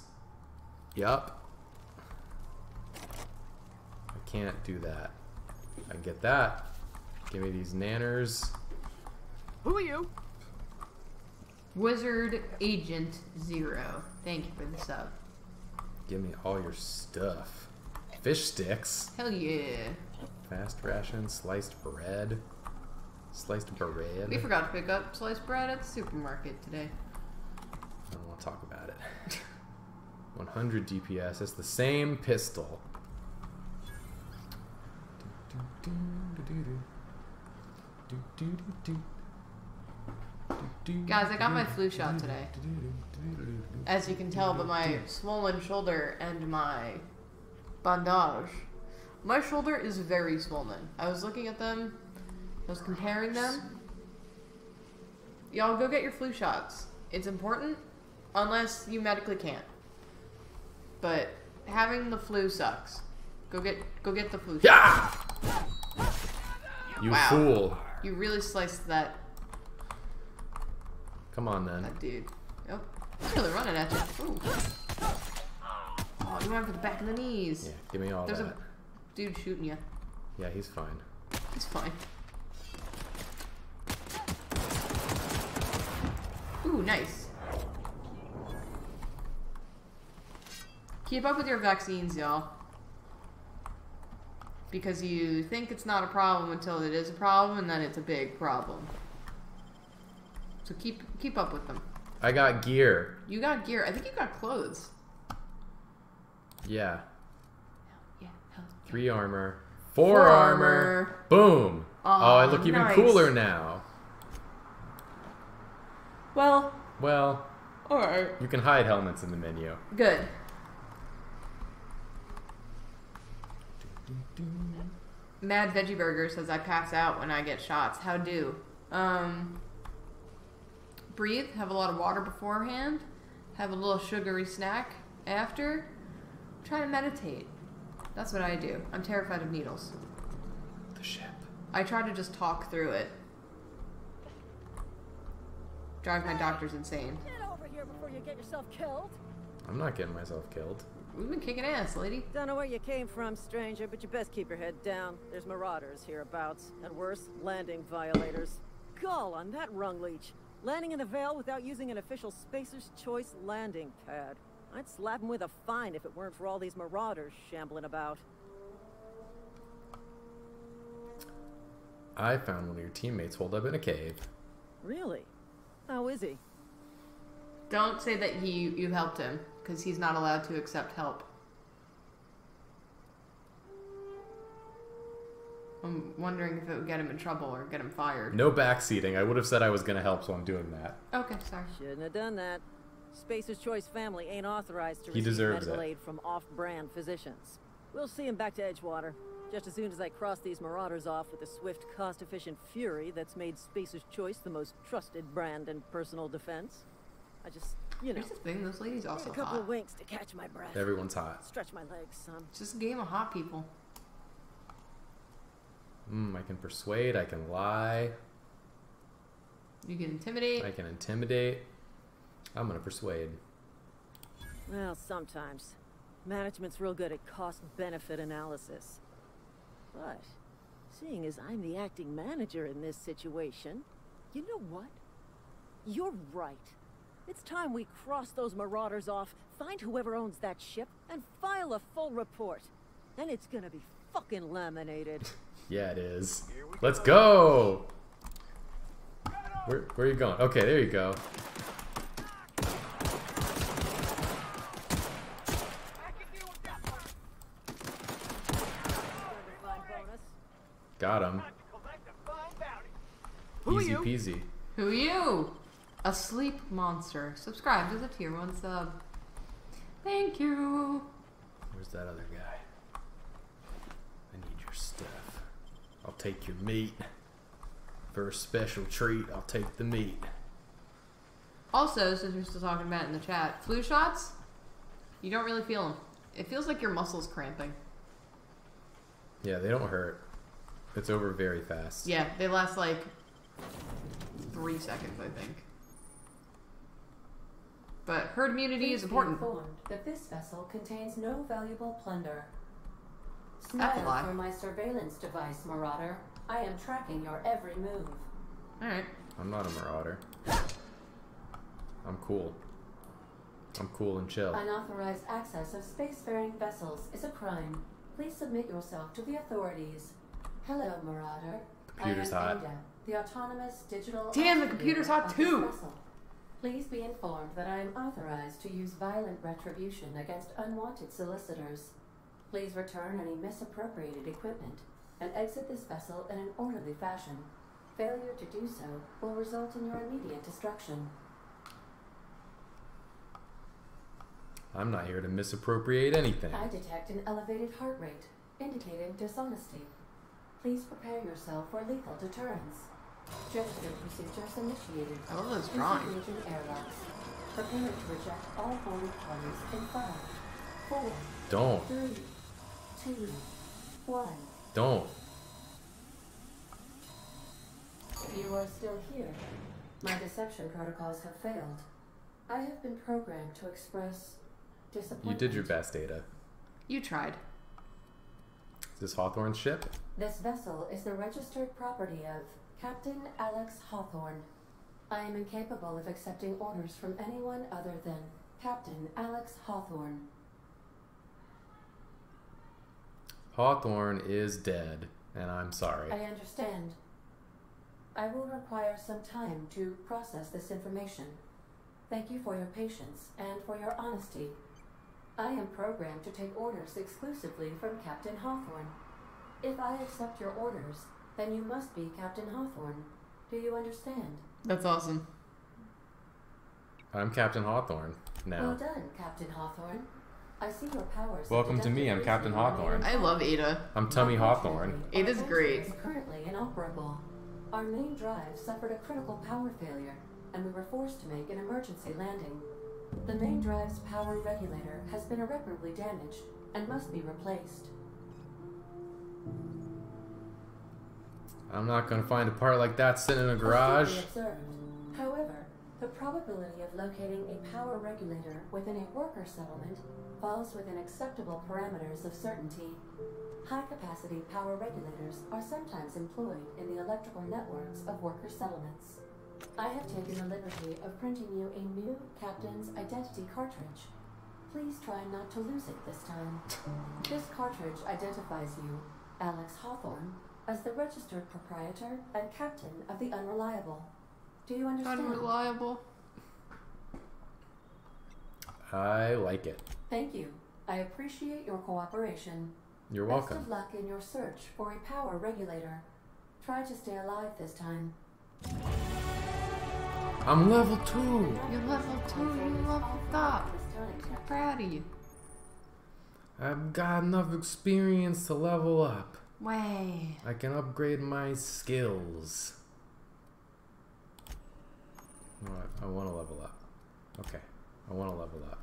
Yup. I can't do that. I can get that. Give me these nanners. Who are you? Wizard Agent 0. Thank you for the sub. Give me all your stuff. Fish sticks. Hell yeah. Fast ration, sliced bread. Sliced bread. We forgot to pick up sliced bread at the supermarket today. I don't want to talk about it. 100 DPS. That's the same pistol. Guys, I got my flu shot today. As you can tell by my swollen shoulder and my bandage. My shoulder is very swollen. I was looking at them. I was comparing them. Y'all go get your flu shots. It's important, unless you medically can't. But having the flu sucks. Go get the flu shot. Yeah! You wow. Fool. You really sliced that. Come on then. That dude. Oh, he's really running at you. Ooh. Oh, you went for the back of the knees. Yeah, give me all There's that. There's a dude shooting you. Yeah, he's fine. He's fine. Ooh, nice. Keep up with your vaccines, y'all. Because you think it's not a problem until it is a problem, and then it's a big problem. So keep up with them. I got gear. You got gear. I think you got clothes. Yeah. Yeah. Three armor. Four armor. Boom. Oh, I look even cooler now. Well. Well. All right. You can hide helmets in the menu. Good. Mad Veggie Burger says I pass out when I get shots. How do? Breathe. Have a lot of water beforehand. Have a little sugary snack after. Try to meditate. That's what I do. I'm terrified of needles. The ship. I try to just talk through it. Drive my doctors insane. Get over here before you get yourself killed. I'm not getting myself killed. We've been kicking ass, lady. Don't know where you came from, stranger, but you best keep your head down. There's marauders hereabouts, and worse, landing violators. Gall on that rung leech. Landing in the Vale without using an official Spacer's Choice landing pad. I'd slap him with a fine if it weren't for all these marauders shambling about. I found one of your teammates holed up in a cave. Really? How is he? Don't say that you helped him, because he's not allowed to accept help. I'm wondering if it would get him in trouble or get him fired. No backseating. I would have said I was going to help, so I'm doing that. Okay, sorry. Shouldn't have done that. Spacer's Choice family ain't authorized to receive medical aid from off-brand physicians. We'll see him back to Edgewater. Just as soon as I cross these marauders off with the swift, cost-efficient fury that's made Spacer's Choice the most trusted brand in personal defense. I just, you know. Here's the thing, those ladies also a couple hot. Of winks to catch my breath. Everyone's hot. Stretch my legs, son. It's just a game of hot people. I can persuade, I can lie. You can intimidate. I can intimidate. I'm gonna persuade. Well, sometimes. Management's real good at cost-benefit analysis. But, seeing as I'm the acting manager in this situation, you know what? You're right. It's time we cross those marauders off, find whoever owns that ship, and file a full report. Then it's gonna be fucking laminated. Yeah, it is. Let's go! Where are you going? Okay, there you go. Got him. Easy peasy. Who are you? A sleep monster. Subscribe to the tier 1 sub. Thank you. Where's that other guy? I need your stuff. I'll take your meat. For a special treat, I'll take the meat. Also, since we're still talking about it in the chat, flu shots, you don't really feel them. It feels like your muscles cramping. Yeah, they don't hurt. It's over very fast. Yeah, they last like 3 seconds, I think. But herd immunity is important. Please be informed that this vessel contains no valuable plunder. Smile for my surveillance device, Marauder. I am tracking your every move. Alright. I'm not a Marauder. I'm cool. I'm cool and chill. Unauthorized access of spacefaring vessels is a crime. Please submit yourself to the authorities. Hello, Marauder. Computer's hot. Ada. The autonomous digital... Damn, the computer's hot too! Please be informed that I am authorized to use violent retribution against unwanted solicitors. Please return any misappropriated equipment and exit this vessel in an orderly fashion. Failure to do so will result in your immediate destruction. I'm not here to misappropriate anything. I detect an elevated heart rate, indicating dishonesty. Please prepare yourself for lethal deterrence. Transfer procedures initiated. I love this drawing. Airlocks. Prepare to reject all foreign parties in 5, 4, don't. 3, 2, 1. Don't. If you are still here, my deception protocols have failed. I have been programmed to express disappointment. You did your best, Ada. You tried. Is this Hawthorne's ship? This vessel is the registered property of Captain Alex Hawthorne. I am incapable of accepting orders from anyone other than Captain Alex Hawthorne. Hawthorne is dead, and I'm sorry. I understand. I will require some time to process this information. Thank you for your patience and for your honesty. I am programmed to take orders exclusively from Captain Hawthorne. If I accept your orders, then you must be Captain Hawthorne. Do you understand? That's awesome. I'm Captain Hawthorne now. Well done, Captain Hawthorne. I see your powers. Welcome to me. I'm Captain Hawthorne. I love Ada. I'm Tummy Hawthorne. Ada's great. Is currently inoperable. Our main drive suffered a critical power failure, and we were forced to make an emergency landing. The main drive's power regulator has been irreparably damaged and must be replaced. I'm not going to find a part like that sitting in a garage. However, the probability of locating a power regulator within a worker settlement falls within acceptable parameters of certainty. High-capacity power regulators are sometimes employed in the electrical networks of worker settlements. I have taken the liberty of printing you a new Captain's Identity cartridge. Please try not to lose it this time. This cartridge identifies you, Alex Hawthorne, as the registered proprietor and captain of the Unreliable. Do you understand? Unreliable. I like it. Thank you. I appreciate your cooperation. You're welcome. Best of luck in your search for a power regulator. Try to stay alive this time. I'm level 2! You're level 2, you leveled up! I'm proud of you. I've got enough experience to level up. Way. I can upgrade my skills. Alright, I want to level up. Okay, I want to level up.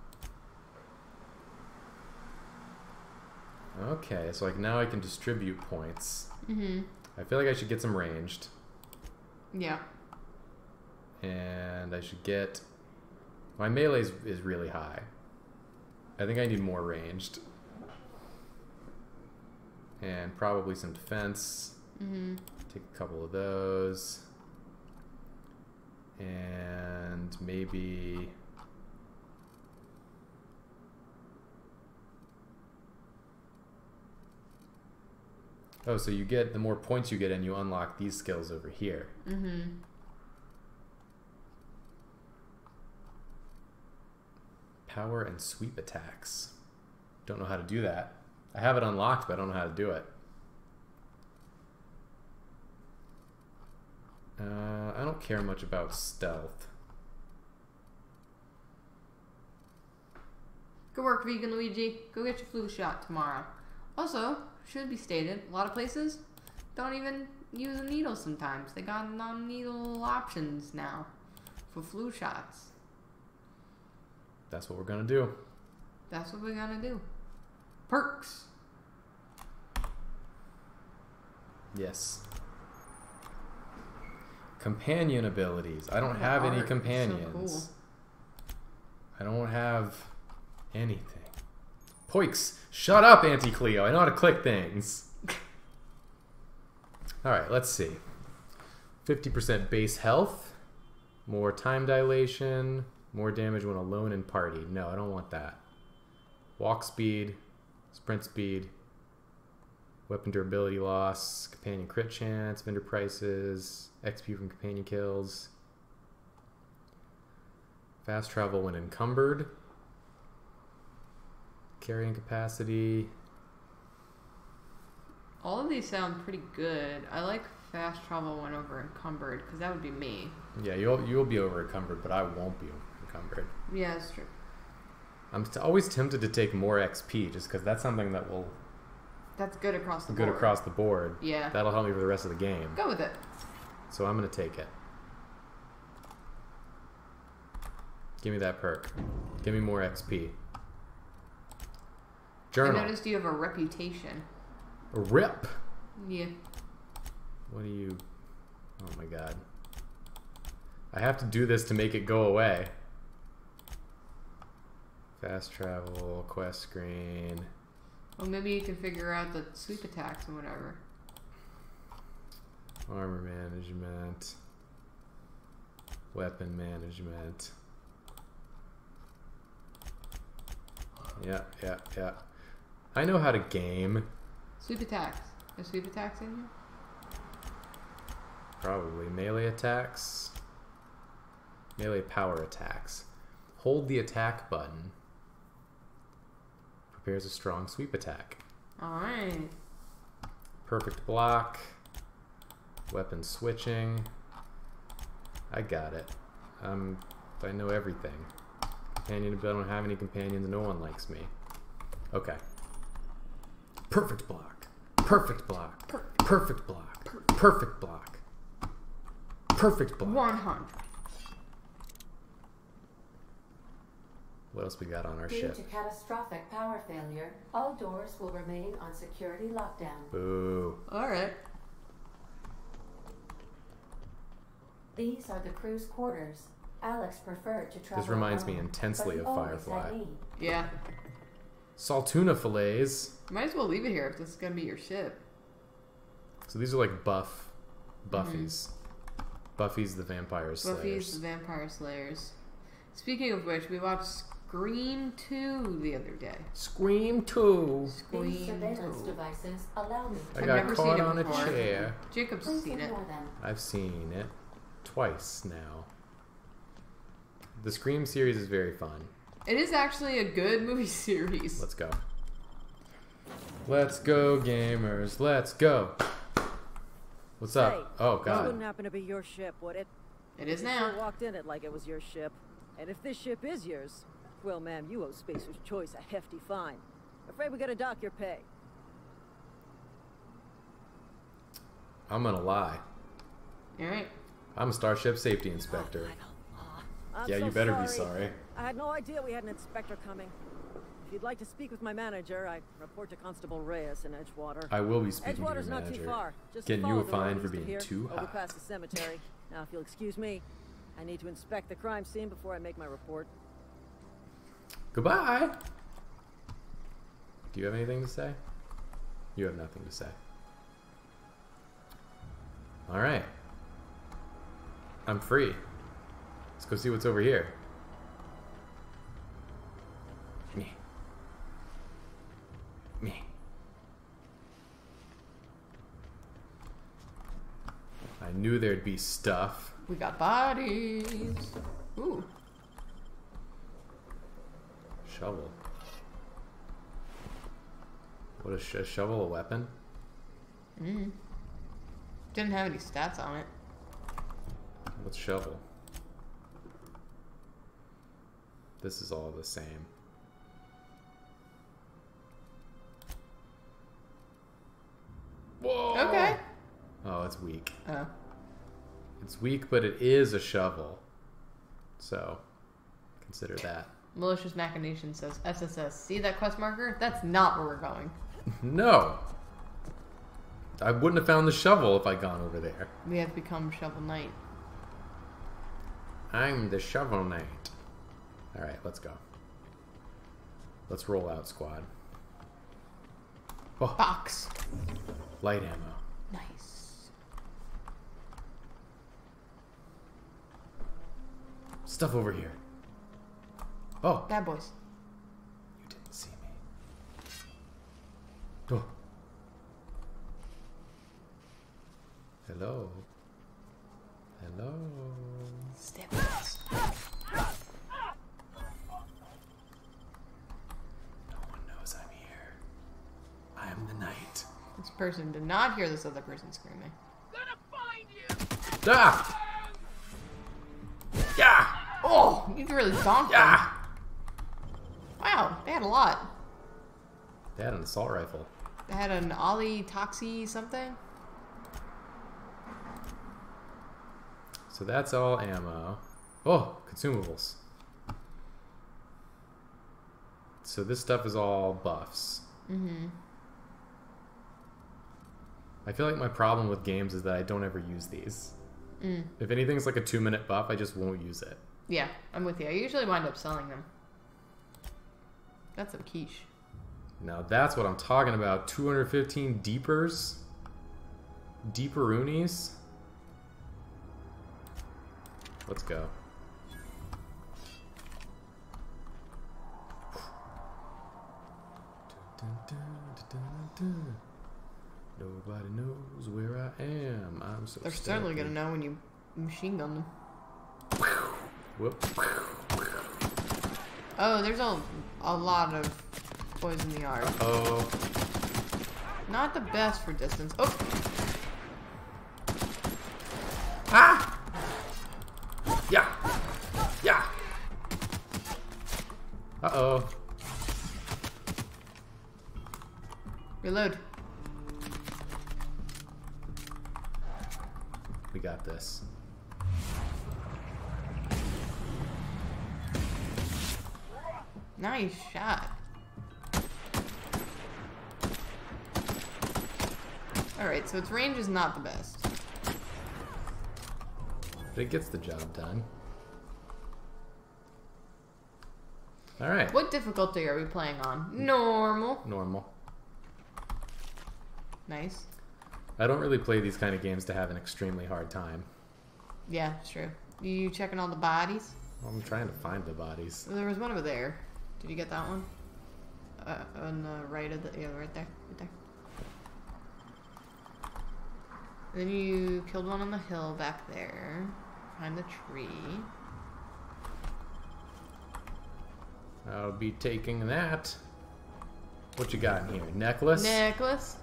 Okay, so like now I can distribute points. Mm-hmm. I feel like I should get some ranged. Yeah. And I should get... My melee is really high. I think I need more ranged. And probably some defense. Mm-hmm. Take a couple of those. And maybe... Oh, so you get... The more points you get and you unlock these skills over here. Mm-hmm. Power and sweep attacks. Don't know how to do that. I have it unlocked, but I don't know how to do it. I don't care much about stealth. Good work, Vegan Luigi. Go get your flu shot tomorrow. Also, should be stated, a lot of places don't even use a needle sometimes. They got non-needle options now for flu shots. That's what we're gonna do. That's what we're gonna do. Perks. Yes. Companion abilities. I don't have any companions. So cool. I don't have anything. Poiks. Shut up, Auntie Cleo. I know how to click things. Alright, let's see. 50% base health. More time dilation. More damage when alone in party. No, I don't want that. Walk speed, sprint speed, weapon durability loss, companion crit chance, vendor prices, XP from companion kills, fast travel when encumbered, carrying capacity. All of these sound pretty good. I like fast travel when over encumbered because that would be me. Yeah, you'll be over encumbered, but I won't be over encumbered. Yeah, that's true. I'm always tempted to take more XP just because that's something that will. That's good across the board. Good across the board. Yeah. That'll help me for the rest of the game. Go with it. So I'm gonna take it. Give me that perk. Give me more XP. Journal. I noticed you have a reputation. A rip. Yeah. What do you? Oh my god. I have to do this to make it go away. Fast travel, quest screen. Well, maybe you can figure out the sweep attacks and whatever. Armor management. Weapon management. Yeah. I know how to game. Sweep attacks. Are sweep attacks in here? Probably. Melee attacks. Melee power attacks. Hold the attack button. Prepares a strong sweep attack. Alright. Perfect block. Weapon switching. I got it. I know everything. Companion, but I don't have any companions. No one likes me. Okay. Perfect block. Perfect block. Perfect block. Perfect block. Perfect block. 100. What else we got on our ship? Due to catastrophic power failure, all doors will remain on security lockdown. Boo. All right. These are the crew's quarters. Alex preferred to travel. This reminds me intensely of Firefly. Yeah. Saltuna fillets. Might as well leave it here if this is gonna be your ship. So these are like Buffy's. Buffy's the Vampire Slayers. Buffy's the Vampire Slayers. Speaking of which, we watched Scream 2 the other day. Scream 2. Scream 2. These surveillance devices allow me. I got caught on a chair. Jacob's seen it. I've seen it twice now. The Scream series is very fun. It is actually a good movie series. Let's go. Let's go, gamers. Let's go. What's up? Oh, God. It wouldn't happen to be your ship, would it? It is now. You walked in it like it was your ship. And if this ship is yours, well, ma'am, you owe Spacer's Choice a hefty fine. Afraid we gotta dock your pay. I'm gonna lie. All right. I'm a Starship Safety Inspector. Oh, yeah, you better be sorry. I had no idea we had an inspector coming. If you'd like to speak with my manager, I report to Constable Reyes in Edgewater. I will be speaking to your manager. Edgewater's not too far. Just getting you a fine for being too hot. Over past the cemetery. Now, if you'll excuse me, I need to inspect the crime scene before I make my report. Goodbye. Do you have anything to say? You have nothing to say. All right. I'm free. Let's go see what's over here. Me. I knew there'd be stuff. We got bodies. Ooh. Shovel. What is a shovel? A weapon? Mm. Didn't have any stats on it. What's shovel? This is all the same. Whoa! Okay. Oh, it's weak. Oh. It's weak, but it is a shovel. So, consider that. Malicious Machination says, SSS, see that quest marker? That's not where we're going. No! I wouldn't have found the shovel if I'd gone over there. We have become Shovel Knight. I'm the Shovel Knight. Alright, let's go. Let's roll out, squad. Oh. Box! Light ammo. Nice. Stuff over here. Oh! Bad boys. You didn't see me. Oh. Hello. Hello. Step up. No one knows I'm here. I am the knight. This person did not hear this other person screaming. Gonna find you. Ah! Yeah! Oh, you really donked them. Wow, they had a lot. They had an assault rifle. They had an Ollie Toxie something. So that's all ammo. Oh, consumables. So this stuff is all buffs. Mm-hmm. I feel like my problem with games is that I don't ever use these. Mm. If anything's like a 2-minute buff, I just won't use it. Yeah, I'm with you. I usually wind up selling them. That's some quiche. Now that's what I'm talking about. 215 deepers. Deeperoonies. Let's go. Nobody knows where I am. I'm so. They're certainly gonna know when you machine gun them. Whoop. Oh, there's a lot of boys in the yard. Uh-oh. Not the best for distance. Oh! Ah! Yeah! Yeah! Uh-oh. Reload. We got this. Nice shot. Alright, so its range is not the best. But it gets the job done. Alright. What difficulty are we playing on? Normal. Normal. Nice. I don't really play these kind of games to have an extremely hard time. Yeah, it's true. You checking all the bodies? Well, I'm trying to find the bodies. Well, there was one over there. Did you get that one? On the right of the... Yeah, right there. Right there. And then you killed one on the hill back there. Behind the tree. I'll be taking that. What you got in here? Necklace? Necklace.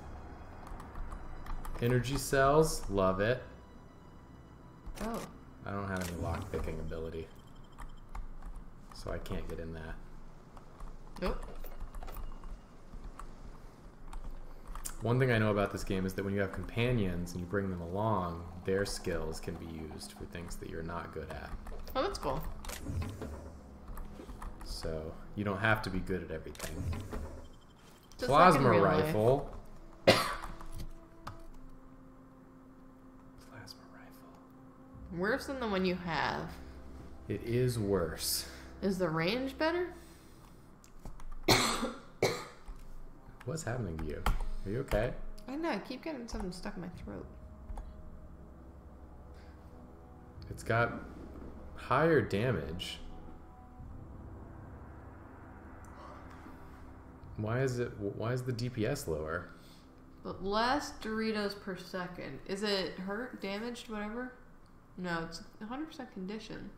Energy cells. Love it. Oh. I don't have any lockpicking ability. So I can't get in that. Nope. One thing I know about this game is that when you have companions and you bring them along, their skills can be used for things that you're not good at. Oh, that's cool. So, you don't have to be good at everything. Just plasma like rifle. Plasma rifle. Worse than the one you have. It is worse. Is the range better? What's happening to you? Are you okay? I don't know. I keep getting something stuck in my throat. It's got higher damage. Why is it? Why is the DPS lower? But less Doritos per second. Is it hurt, damaged, whatever? No, it's 100% condition.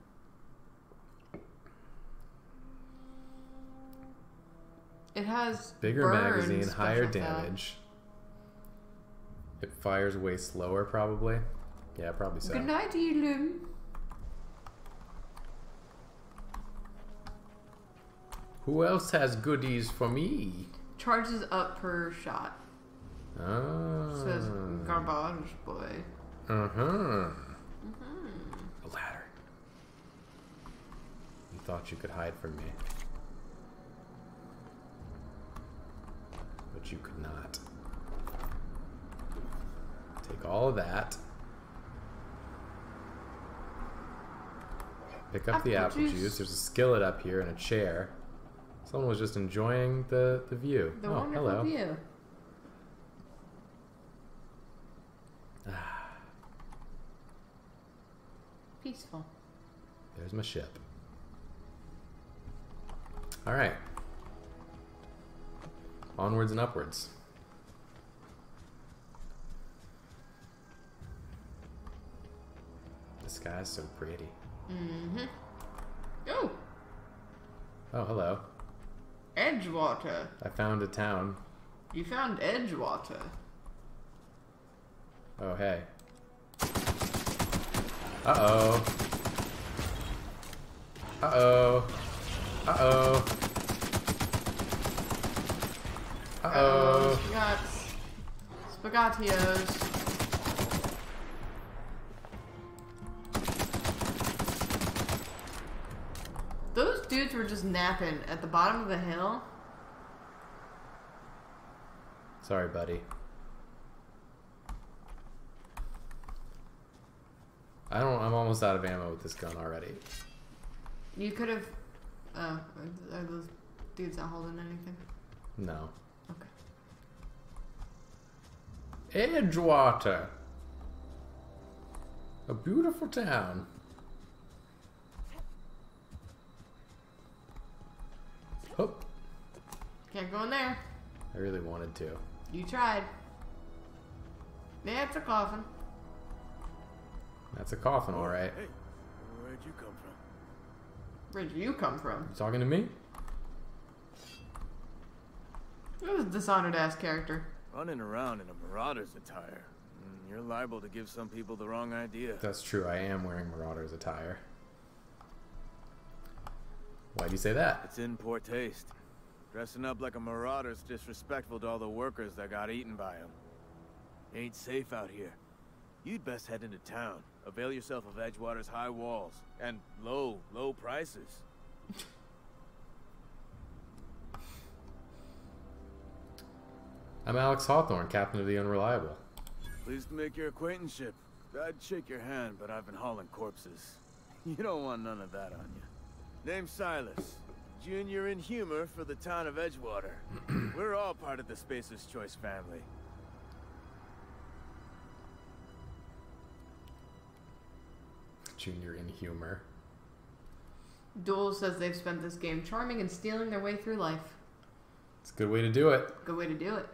It has bigger magazine, higher damage. It fires way slower, probably. Yeah, probably so. Good night, Elum. Who else has goodies for me? Charges up per shot. Oh. Says garbage boy. Uh-huh. A ladder. You thought you could hide from me. But you could not. Take all of that. Pick up the apple juice. There's a skillet up here and a chair. Someone was just enjoying the view. The wonderful view. Ah. Peaceful. There's my ship. All right. Onwards and upwards. sky is so pretty. Mm-hmm. Oh! Oh, hello. Edgewater. I found a town. You found Edgewater. Oh, hey. Uh-oh. Uh-oh. Uh-oh. Uh-oh. Spaghettios. Those dudes were just napping at the bottom of the hill. Sorry, buddy. I'm almost out of ammo with this gun already. You could have... Oh, are those dudes not holding anything? No. Okay. Edgewater. A beautiful town. Oh. Can't go in there. I really wanted to. You tried. That's a coffin. That's a coffin, all right. Hey, where'd you come from? Where'd you come from? You talking to me? It was a dishonored-ass character. Running around in a marauder's attire. You're liable to give some people the wrong idea. That's true. I am wearing marauder's attire. Why do you say that? It's in poor taste. Dressing up like a marauder's disrespectful to all the workers that got eaten by him. Ain't safe out here. You'd best head into town. Avail yourself of Edgewater's high walls and low, low prices. I'm Alex Hawthorne, captain of the Unreliable. Pleased to make your acquaintanceship. I'd shake your hand, but I've been hauling corpses. You don't want none of that on you. Name's Silas, junior in humor for the town of Edgewater. We're all part of the Spacer's Choice family. Junior in humor. Duel says they've spent this game charming and stealing their way through life. It's a good way to do it. Good way to do it.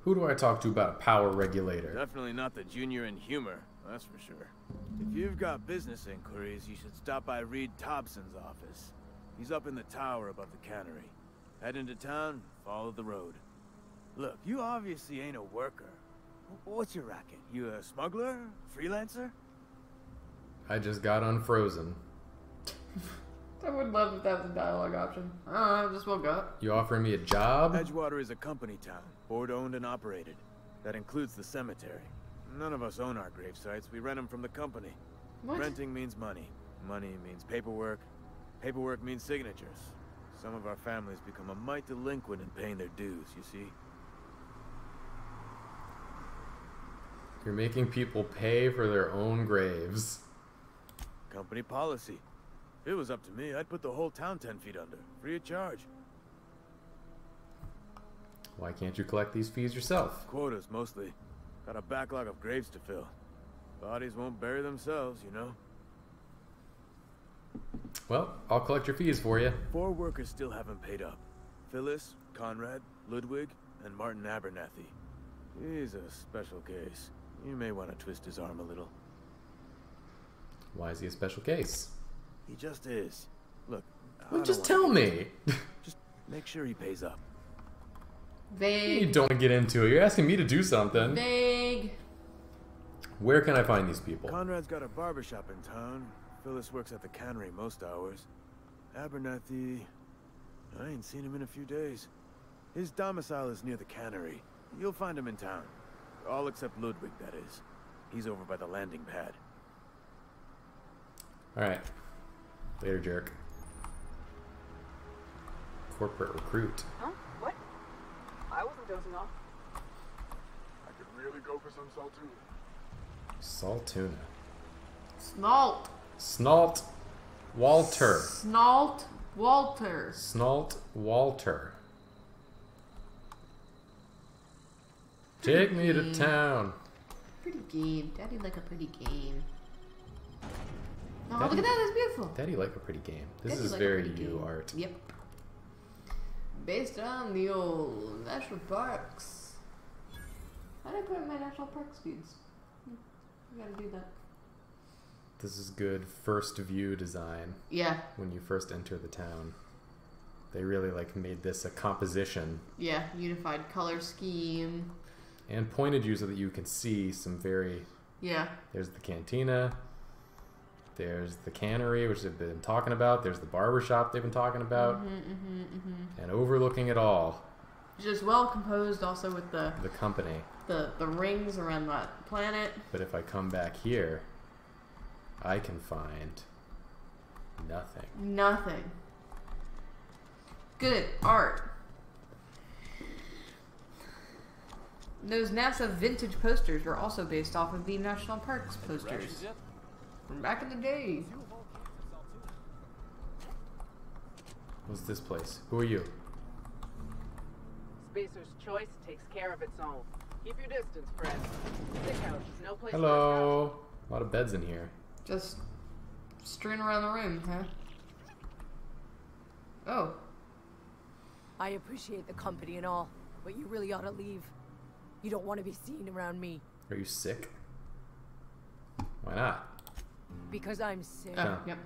Who do I talk to about a power regulator? Definitely not the junior in humor, that's for sure. If you've got business inquiries, you should stop by Reed Thompson's office. He's up in the tower above the cannery. Head into town, follow the road. Look, you obviously ain't a worker. What's your racket? You a smuggler? Freelancer? I just got unfrozen. I would love if that was a dialogue option. I just woke up. You offering me a job? Edgewater is a company town, board-owned and operated. That includes the cemetery. None of us own our grave sites. We rent them from the company. What? Renting means money. Money means paperwork. Paperwork means signatures. Some of our families become a mite delinquent in paying their dues, you see. You're making people pay for their own graves. Company policy. If it was up to me, I'd put the whole town 10 feet under, free of charge. Why can't you collect these fees yourself? Quotas, mostly. Got a backlog of graves to fill. Bodies won't bury themselves, you know. Well, I'll collect your fees for you. 4 workers still haven't paid up. Phyllis, Conrad, Ludwig, and Martin Abernathy. He's a special case. You may want to twist his arm a little. Why is he a special case? He just is. Look, well, just tell me. Just make sure he pays up. Vague. You don't get into it. You're asking me to do something. Vague. Where can I find these people? Conrad's got a barbershop in town. Phyllis works at the cannery most hours. Abernathy, I ain't seen him in a few days. His domicile is near the cannery. You'll find him in town. All except Ludwig, that is. He's over by the landing pad. Alright. Later, jerk. Corporate recruit. Huh? What? I wasn't dozing off. I could really go for some saltuna. Saltuna. Snalt. Snalt. Walter. Snalt. Walter. Snalt. Walter. Take me to town. Pretty game. Daddy like a pretty game. Oh, Daddy, look at that. That's beautiful. Daddy like a pretty game. This Daddy is like very new art. Yep. Based on the old National Parks. How did I put in my National Parks dudes? I gotta do that. This is good first view design. Yeah. When you first enter the town. They really, like, made this a composition. Yeah, unified color scheme. And pointed you so that you can see some very... Yeah. There's the cantina. There's the cannery, which they've been talking about. There's the barbershop they've been talking about. And overlooking it all. Just well composed also with the... The company. The rings around that planet. But if I come back here, I can find nothing. Nothing. Good art. Those NASA vintage posters are also based off of the National Parks posters from back in the day. What's this place? Who are you? Spacer's Choice takes care of its own. Keep your distance, friend. Sick house, no place. Hello. A lot of beds in here. Just strewn around the room, huh? Oh. I appreciate the company and all, but you really ought to leave. You don't want to be seen around me. Are you sick? Why not? Because I'm sick. Oh. Yep.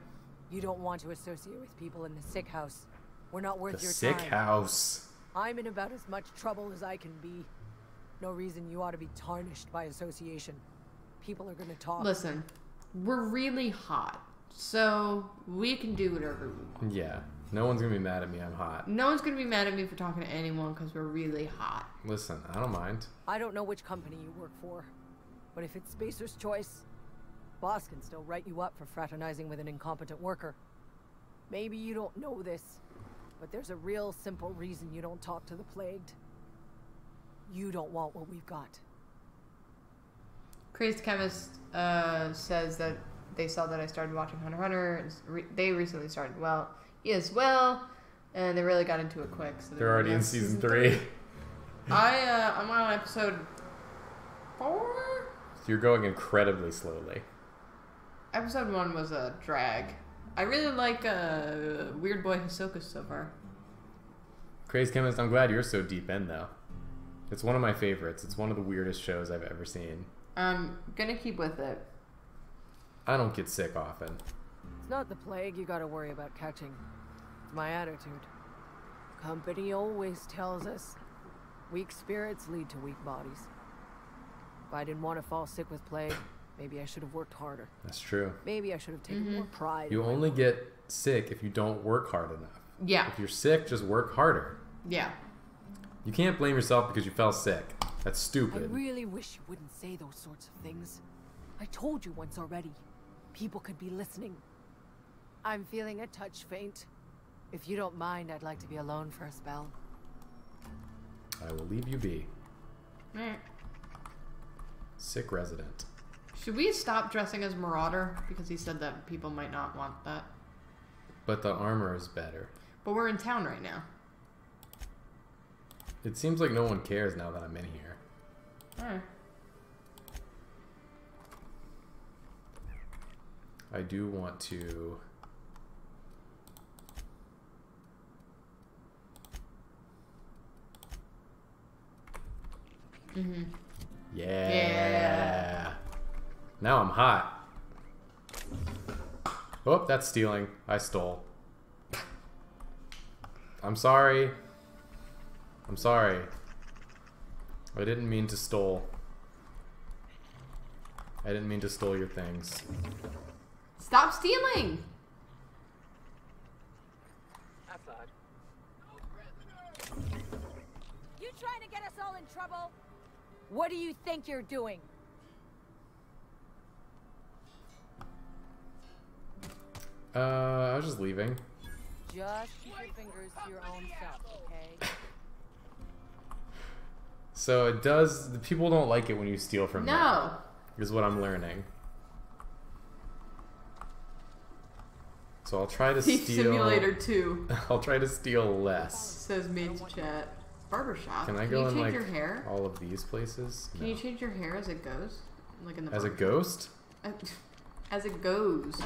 You don't want to associate with people in the sick house. We're not worth your time. The sick house. I'm in about as much trouble as I can be. No reason you ought to be tarnished by association. People are going to talk. Listen, we're really hot, so we can do whatever we want. Yeah. No one's going to be mad at me. I'm hot. No one's going to be mad at me for talking to anyone because we're really hot. Listen, I don't mind. I don't know which company you work for, but if it's Spacer's Choice, boss can still write you up for fraternizing with an incompetent worker. Maybe you don't know this, but there's a real simple reason you don't talk to the plagued. You don't want what we've got. Crazed Chemist says that they saw that I started watching Hunter x Hunter. They recently started. Well... as well, and they really got into it quick. So they're already in season three. I'm on episode 4. So you're going incredibly slowly. Episode 1 was a drag. I really like Weird Boy Hisoka so far. Crazed Chemist, I'm glad you're so deep in though. It's one of my favorites. It's one of the weirdest shows I've ever seen. I'm gonna keep with it. I don't get sick often. It's not the plague you gotta worry about catching. It's my attitude. Company always tells us weak spirits lead to weak bodies. If I didn't want to fall sick with plague, maybe I should have worked harder. That's true. Maybe I should have taken more pride. You only get sick if you don't work hard enough. Yeah. If you're sick, just work harder. Yeah. You can't blame yourself because you fell sick. That's stupid. I really wish you wouldn't say those sorts of things. I told you once already. People could be listening. I'm feeling a touch faint. If you don't mind, I'd like to be alone for a spell. I will leave you be. Sick resident. Should we stop dressing as Marauder? Because he said that people might not want that. But the armor is better. But we're in town right now. It seems like no one cares now that I'm in here. I do want to... Yeah. Now I'm hot. Oh, that's stealing. I stole. I'm sorry. I'm sorry. I didn't mean to stole. I didn't mean to steal your things. Stop stealing! That's odd. You trying to get us all in trouble? What do you think you're doing? I was just leaving. Just keep your fingers to your own stuff, okay? So it does... The people don't like it when you steal from them. No! Is what I'm learning. So I'll try to steal... Simulator 2. I'll try to steal less. Says maids chat. Barbershop. Can I go in like your hair? All of these places? Can you change your hair as it goes? Like in the barbershop? As a ghost? As it goes.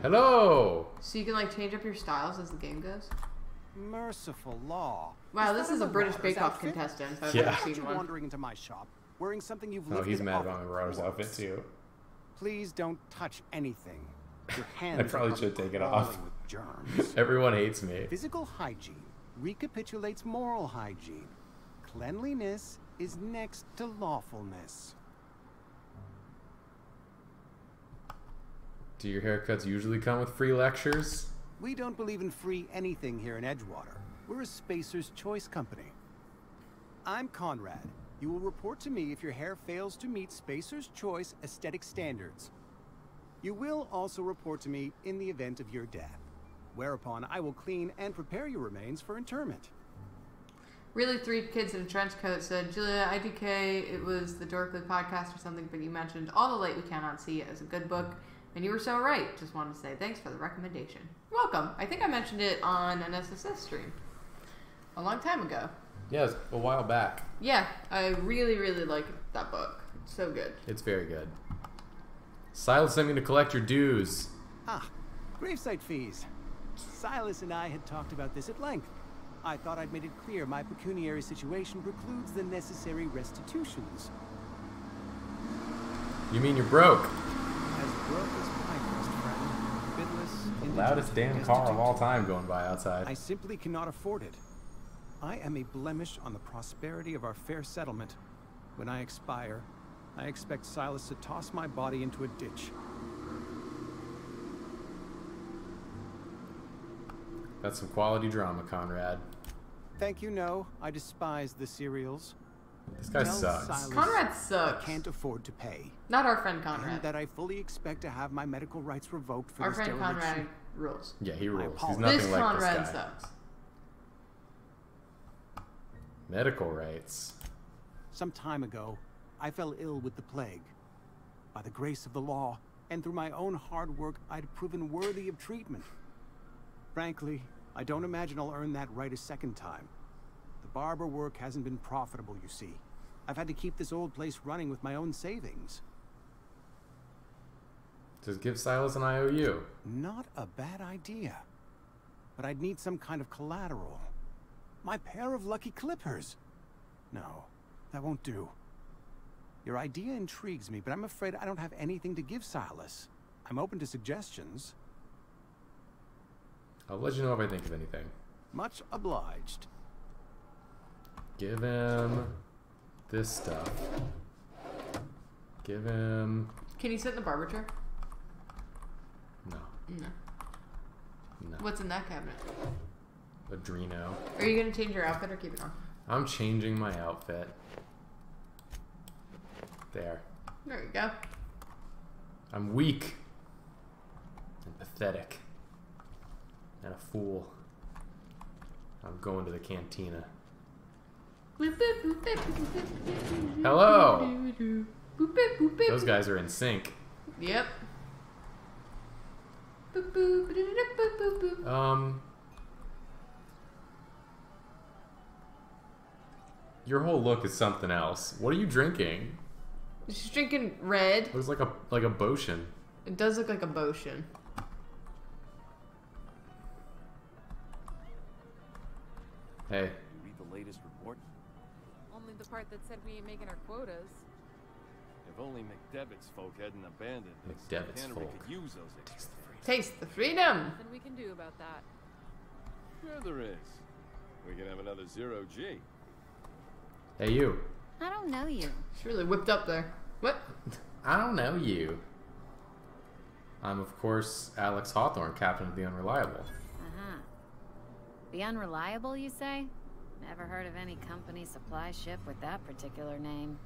Hello! So you can like change up your styles as the game goes? Merciful law. Wow, this is a British Bake Off contestant. I've never seen one. Wandering into my shop, wearing something you've lifted. Oh, he's mad about my Marauder's outfit too. Please don't touch anything. Your hands I probably should take it off. Germs. Everyone hates me. Physical hygiene recapitulates moral hygiene. Cleanliness is next to lawfulness. Do your haircuts usually come with free lectures? We don't believe in free anything here in Edgewater. We're a Spacer's Choice company. I'm Conrad. You will report to me if your hair fails to meet Spacer's Choice aesthetic standards. You will also report to me in the event of your death, whereupon I will clean and prepare your remains for interment. Really, three kids in a trench coat said, Julia, IDK, it was the Dorkly podcast or something, but you mentioned All the Light We Cannot See as a good book. And you were so right. Just wanted to say thanks for the recommendation. Welcome. I think I mentioned it on an SSS stream a long time ago. Yeah, a while back. Yeah, I really, really like that book. It's so good. It's very good. Silas sent me to collect your dues. Ah, gravesite fees. Silas and I had talked about this at length. I thought I'd made it clear my pecuniary situation precludes the necessary restitutions. You mean you're broke? The loudest damn car of all time going by outside. I simply cannot afford it. I am a blemish on the prosperity of our fair settlement. When I expire, I expect Silas to toss my body into a ditch. That's some quality drama, Conrad. Thank you, no. I despise the serials. This guy sucks. Silas, Conrad sucks. I can't afford to pay. Not our friend Conrad. And that I fully expect to have my medical rights revoked for this dereliction. Our friend Conrad rules. Yeah, he rules. He's nothing like this Conrad guy. Sucks. Medical rights. Some time ago, I fell ill with the plague. By the grace of the law, and through my own hard work, I'd proven worthy of treatment. Frankly, I don't imagine I'll earn that right a second time. Barber work hasn't been profitable, you see. I've had to keep this old place running with my own savings. Just give Silas an IOU. Not a bad idea. But I'd need some kind of collateral. My pair of lucky clippers. No, that won't do. Your idea intrigues me, but I'm afraid I don't have anything to give Silas. I'm open to suggestions. I'll let you know if I think of anything. Much obliged. Give him this stuff. Give him... Can you sit in the barber chair? No. No. No. What's in that cabinet? Adreno. Are you going to change your outfit or keep it on? I'm changing my outfit. There. There you go. I'm weak. And pathetic. And a fool. I'm going to the cantina. Hello. Those guys are in sync. Yep. Your whole look is something else. What are you drinking? She's drinking red. It looks like a potion. It does look like a potion. Hey. The part that said we ain't making our quotas. If only McDevitt's folk hadn't abandoned us. McDevitt's folk. Could use those Taste the freedom. Nothing we can do about that. Sure there is. We can have another 0G. Hey you. I don't know you. She really whipped up there. What? I don't know you. I'm of course Alex Hawthorne, captain of the Unreliable. Uh-huh. The Unreliable, you say? Never heard of any company supply ship with that particular name.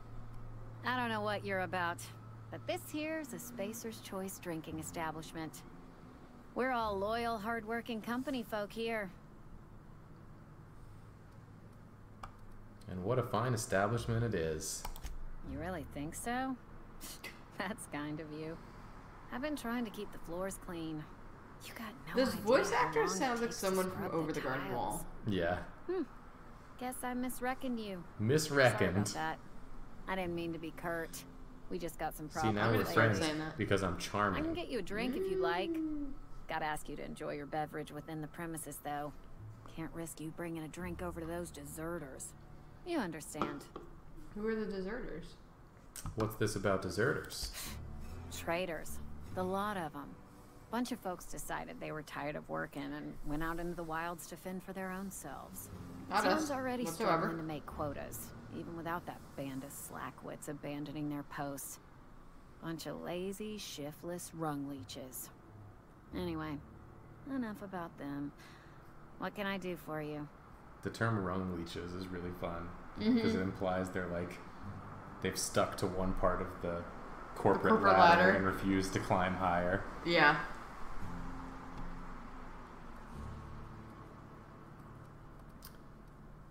I don't know what you're about, but this here's a Spacer's Choice drinking establishment. We're all loyal, hard-working company folk here. And what a fine establishment it is. You really think so? That's kind of you. I've been trying to keep the floors clean. You got no idea. This voice actor sounds like someone from Over the Garden Wall. Yeah. Hmm. Guess I misreckoned you. Misreckoned. I didn't mean to be curt. We just got some problems. See, now we're friends because I'm charming. I can get you a drink if you like. Gotta ask you to enjoy your beverage within the premises, though. Can't risk you bringing a drink over to those deserters. You understand. Who are the deserters? What's this about deserters? traitors. The lot of them. Bunch of folks decided they were tired of working and went out into the wilds to fend for their own selves. Someone's already struggling to make quotas, even without that band of slackwits abandoning their posts. Bunch of lazy, shiftless rung leeches. Anyway, enough about them. What can I do for you? The term rung leeches is really fun because it implies they're like they've stuck to one part of the corporate ladder and refused to climb higher. Yeah.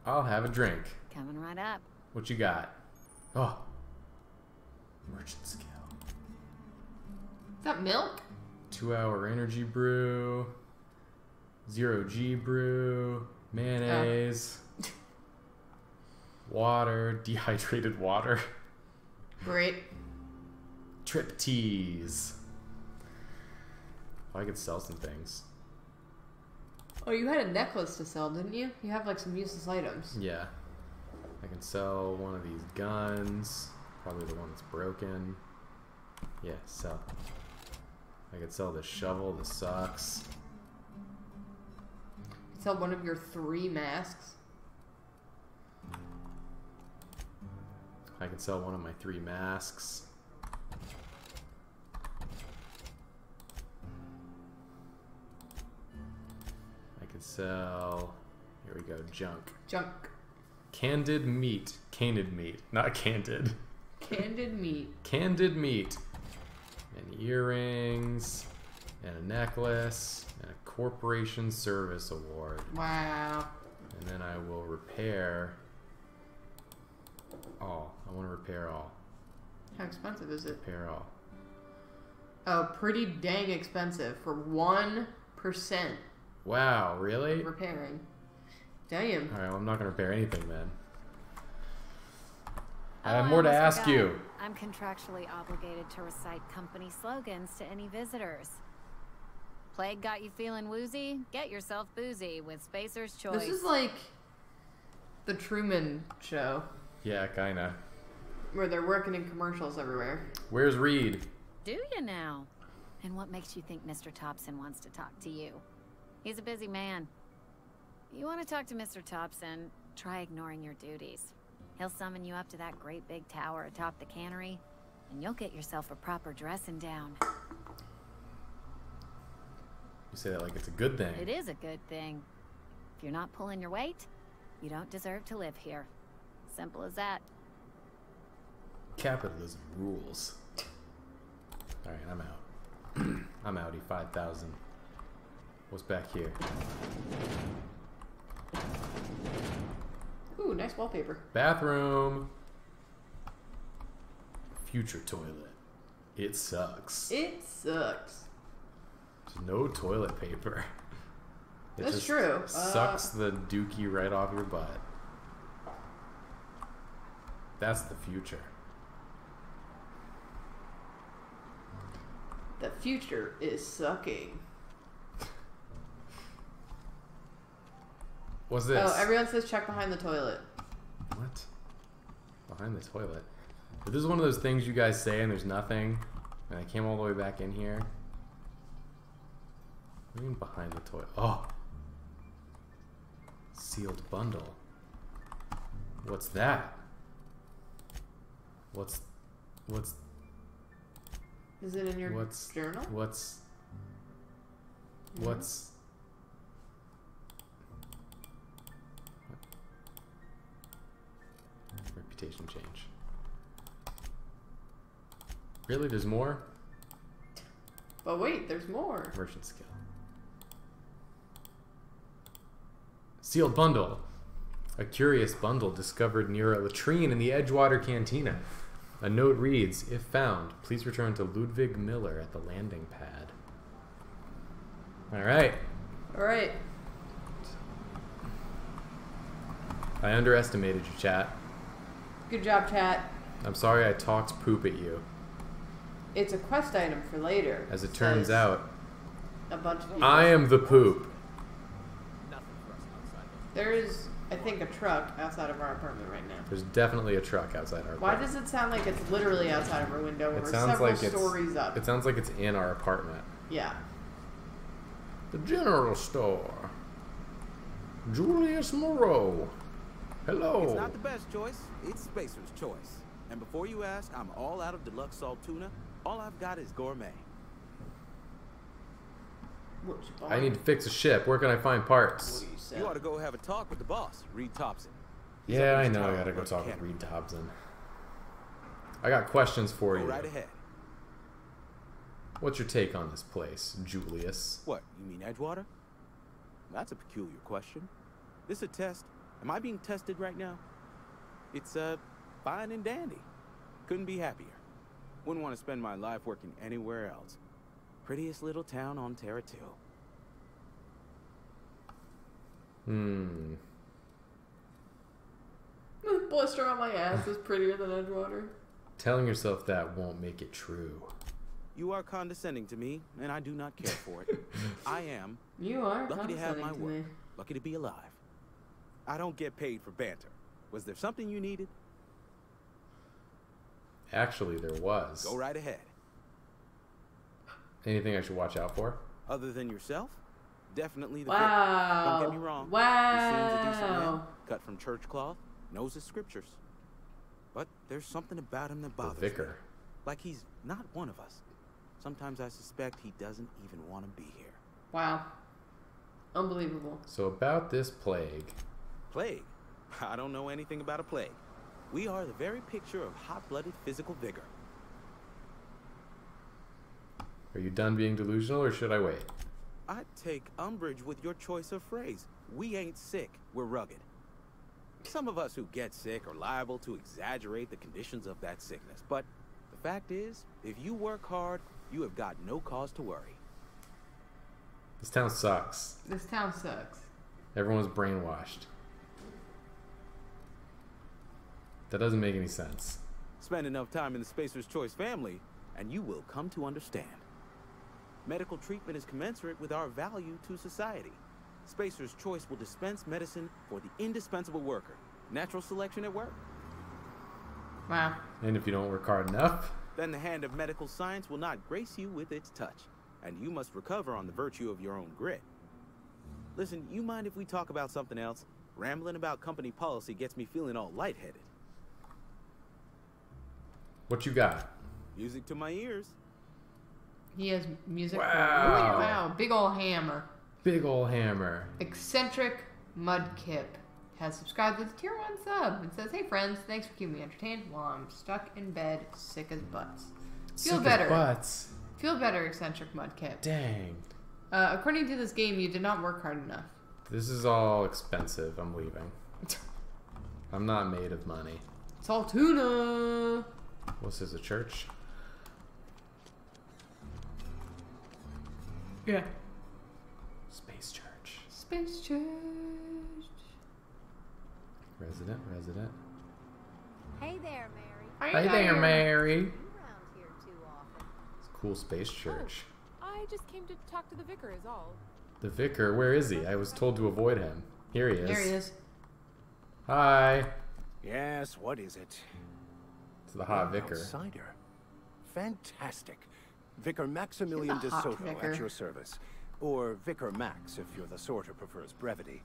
I'll have a drink. Coming right up. What you got? Oh. Merchant skill. Is that milk? 2-hour energy brew. 0G brew. Mayonnaise. Oh. Water. Dehydrated water. Great. Triptease. Oh, I could sell some things. Oh, you had a necklace to sell, didn't you? You have like some useless items. Yeah. I can sell one of these guns. Probably the one that's broken. Yeah, sell. I could sell this shovel. This sucks. You sell one of your 3 masks. I can sell one of my 3 masks. So here we go. Junk. Junk. Candid meat. Canid meat. Not candid. Candid meat. Candid meat. And earrings. And a necklace. And a corporation service award. Wow. And then I will repair all. I want to repair all. How expensive is it? Repair all. Oh, pretty dang expensive for 1%. Wow, really? Repairing. Damn. Alright, well, I'm not going to repair anything, man. Oh, I have more to ask you. I'm contractually obligated to recite company slogans to any visitors. Plague got you feeling woozy? Get yourself boozy with Spacer's Choice. This is like the Truman Show. Yeah, kinda. Where they're working in commercials everywhere. Where's Reed? Do you now? And what makes you think Mr. Thompson wants to talk to you? He's a busy man. If you want to talk to Mr. Thompson, try ignoring your duties. He'll summon you up to that great big tower atop the cannery, and you'll get yourself a proper dressing down. You say that like it's a good thing. It is a good thing. If you're not pulling your weight, you don't deserve to live here. Simple as that. Capitalism rules. All right, I'm out. I'm outie 5,000. What's back here? Ooh, nice wallpaper. Bathroom. Future toilet. It sucks. It sucks. There's no toilet paper. That's true. Sucks the dookie right off your butt. That's the future. The future is sucking. What's this? Oh, everyone says check behind the toilet. What? Behind the toilet? But this is one of those things you guys say and there's nothing. And I came all the way back in here. What do you mean behind the toilet? Oh! Sealed bundle. What's that? What's... Is it in your journal? What's... Reputation change. Really? There's more? But wait, there's more. Merchant skill. Sealed bundle. A curious bundle discovered near a latrine in the Edgewater Cantina. A note reads, if found, please return to Ludwig Miller at the landing pad. Alright. Alright. I underestimated you, chat. Good job, chat. I'm sorry I talked poop at you. It's a quest item for later. As it turns out, a bunch of I am the poop. Nothing for us outside. There is, I think, a truck outside of our apartment right now. There's definitely a truck outside our apartment. Why does it sound like it's literally outside of our window when we're several stories up? It sounds like it's in our apartment. Yeah. The general store. Julius Moreau. Hello. It's not the best choice. It's Spacer's Choice. And before you ask, I'm all out of deluxe salt tuna. All I've got is gourmet. I need to fix a ship. Where can I find parts? You ought to go have a talk with the boss, Reed Thompson. Yeah, I know. I gotta go talk with Reed Thompson. I got questions for you. Right ahead. What's your take on this place, Julius? What, you mean Edgewater? That's a peculiar question. This a test? Am I being tested right now? It's fine and dandy. Couldn't be happier. Wouldn't want to spend my life working anywhere else. Prettiest little town on Terra 2. The blister on my ass is prettier than Edgewater. Telling yourself that won't make it true. You are condescending to me, and I do not care for it. I am. You are lucky to have my work. Lucky to be alive. I don't get paid for banter. Was there something you needed? Actually, there was. Go right ahead. Anything I should watch out for? Other than yourself? Definitely the wow. Don't get me wrong. Wow. He seems a decent man, cut from church cloth, knows his scriptures. But there's something about him that bothers me. Like he's not one of us. Sometimes I suspect he doesn't even want to be here. Wow. Unbelievable. So about this plague. Plague? I don't know anything about a plague. We are the very picture of hot-blooded physical vigor. Are you done being delusional, or should I wait? I take umbrage with your choice of phrase. We ain't sick, we're rugged. Some of us who get sick are liable to exaggerate the conditions of that sickness, but the fact is, if you work hard, you have got no cause to worry. This town sucks. This town sucks. Everyone's brainwashed. That doesn't make any sense. Spend enough time in the Spacer's Choice family, and you will come to understand. Medical treatment is commensurate with our value to society. Spacer's Choice will dispense medicine for the indispensable worker. Natural selection at work. Wow. And if you don't work hard enough, then the hand of medical science will not grace you with its touch, and you must recover on the virtue of your own grit. Listen, you mind if we talk about something else? Rambling about company policy gets me feeling all lightheaded. What you got? Music to my ears. He has music. Wow. Wow. Big ol' hammer. Big ol' hammer. Eccentric Mudkip has subscribed with a tier 1 sub and says, "Hey friends, thanks for keeping me entertained while I'm stuck in bed, sick as butts. Feel better. Feel better, Eccentric Mudkip." Dang. According to this game, you did not work hard enough. This is all expensive. I'm leaving. I'm not made of money. It's all tuna. What's this, a church? Yeah. Space Church. Space Church. Resident. Hey there, Mary. Hey there, Mary. Around here too often. It's a cool space church. Oh, I just came to talk to the vicar is all. The vicar? Where is he? I was told to avoid him. Here he is. There he is. Hi. Yes, what is it? It's the hot vicar. Outsider. Fantastic. Vicar Maximilian de Soto at your service, or Vicar Max if you're the sort who prefers brevity.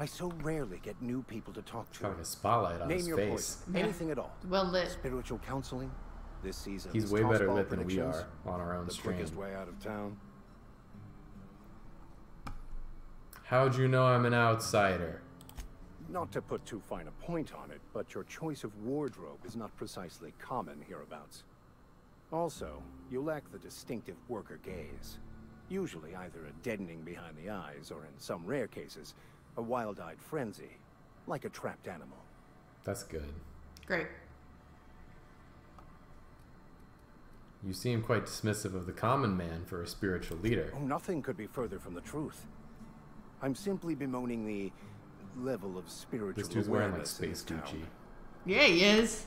I so rarely get new people to talk to. A spotlight on his face. Anything at all. Well lit. Spiritual counseling. This season. He's way better lit than we are on our own stream. The quickest way out of town. How'd you know I'm an outsider? Not to put too fine a point on it, but your choice of wardrobe is not precisely common hereabouts. Also, you lack the distinctive worker gaze. Usually either a deadening behind the eyes, or in some rare cases, a wild-eyed frenzy, like a trapped animal. That's good. Great. You seem quite dismissive of the common man for a spiritual leader. Oh, nothing could be further from the truth. I'm simply bemoaning the level of spiritual awareness. This dude's wearing like space Gucci. Yeah, he is.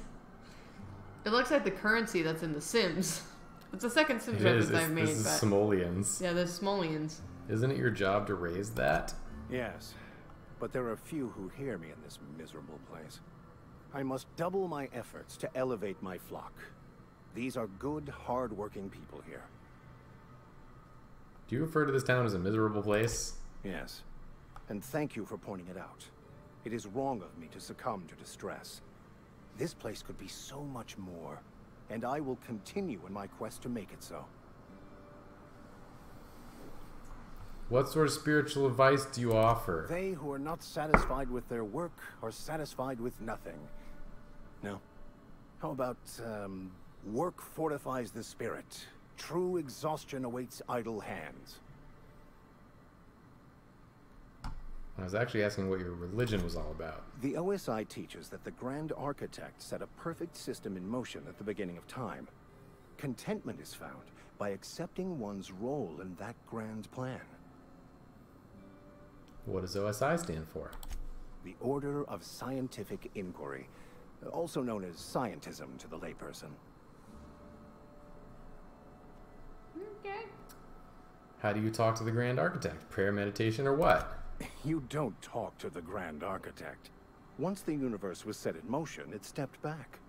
It looks like the currency that's in The Sims. It's the second Sims reference I've made. This is Simoleons. Yeah, there's Simoleons. Isn't it your job to raise that? Yes, but there are few who hear me in this miserable place. I must double my efforts to elevate my flock. These are good, hard-working people here. Do you refer to this town as a miserable place? Yes, and thank you for pointing it out. It is wrong of me to succumb to distress. This place could be so much more, and I will continue in my quest to make it so. What sort of spiritual advice do you offer? They who are not satisfied with their work are satisfied with nothing. No. How about, work fortifies the spirit. True exhaustion awaits idle hands. I was actually asking what your religion was all about. The OSI teaches that the Grand Architect set a perfect system in motion at the beginning of time. Contentment is found by accepting one's role in that grand plan. What does OSI stand for? The Order of Scientific Inquiry, also known as scientism to the layperson. Okay. How do you talk to the Grand Architect? Prayer, meditation, or what? You don't talk to the Grand Architect. Once the universe was set in motion, it stepped back.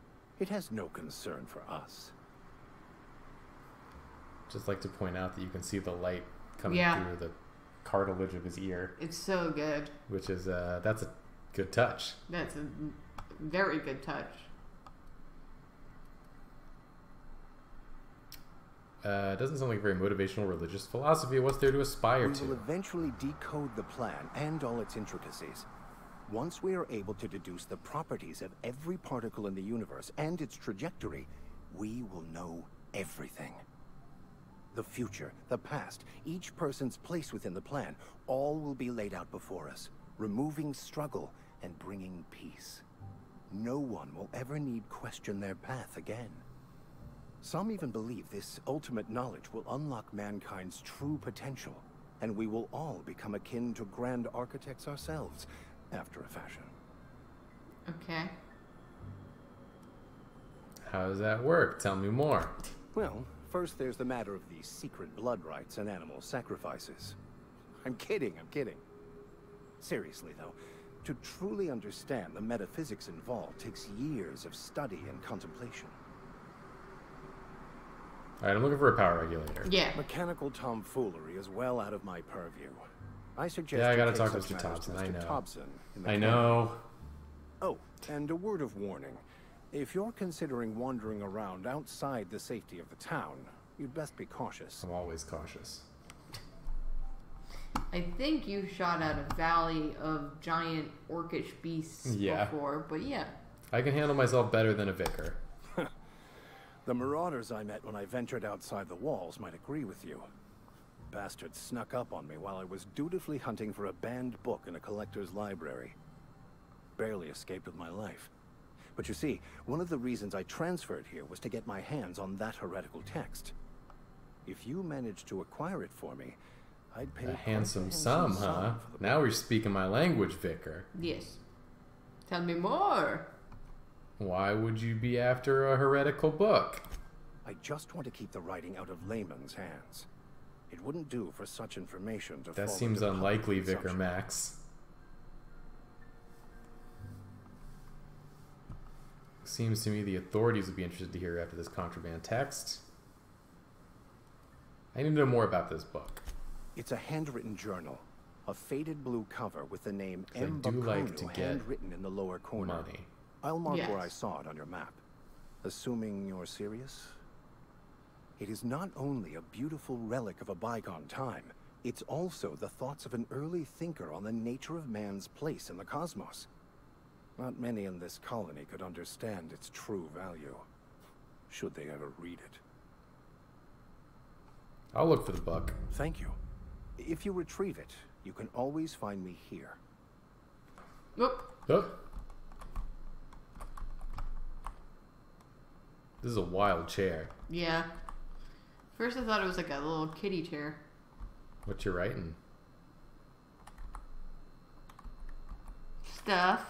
It has no concern for us. Just like to point out that you can see the light coming through the cartilage of his ear. It's so good. Which is, that's a good touch. That's a very good touch. It doesn't sound like a very motivational religious philosophy. What's there to aspire to? We will eventually decode the plan and all its intricacies. Once we are able to deduce the properties of every particle in the universe and its trajectory, we will know everything. The future, the past, each person's place within the plan, all will be laid out before us, removing struggle and bringing peace. No one will ever need to question their path again. Some even believe this ultimate knowledge will unlock mankind's true potential, and we will all become akin to Grand Architects ourselves, after a fashion. Okay. How does that work? Tell me more. Well, first there's the matter of the secret blood rites and animal sacrifices. I'm kidding, I'm kidding. Seriously, though, to truly understand the metaphysics involved takes years of study and contemplation. Alright, I'm looking for a power regulator. Yeah. Mechanical tomfoolery is well out of my purview. I suggest I gotta talk to Mr. Thompson. I know. Oh, and a word of warning. If you're considering wandering around outside the safety of the town, you'd best be cautious. I'm always cautious. I think you shot at a valley of giant orcish beasts before, but yeah. I can handle myself better than a vicar. The marauders I met when I ventured outside the walls might agree with you. Bastards snuck up on me while I was dutifully hunting for a banned book in a collector's library. Barely escaped with my life. But you see, one of the reasons I transferred here was to get my hands on that heretical text. If you managed to acquire it for me, I'd pay a handsome sum, huh? Now you're speaking my language, Vicar. Yes. Tell me more. Why would you be after a heretical book? I just want to keep the writing out of layman's hands. It wouldn't do for such information to fall into public consumption. That seems unlikely, Vicar Max. Seems to me the authorities would be interested to hear after this contraband text. I need to know more about this book. It's a handwritten journal. A faded blue cover with the name M. Bacono handwritten in the lower corner. I'll mark where I saw it on your map. Assuming you're serious? It is not only a beautiful relic of a bygone time, it's also the thoughts of an early thinker on the nature of man's place in the cosmos. Not many in this colony could understand its true value, should they ever read it. I'll look for the book. Thank you. If you retrieve it, you can always find me here. This is a wild chair. Yeah. First I thought it was like a little kiddie chair. What you writing? Stuff.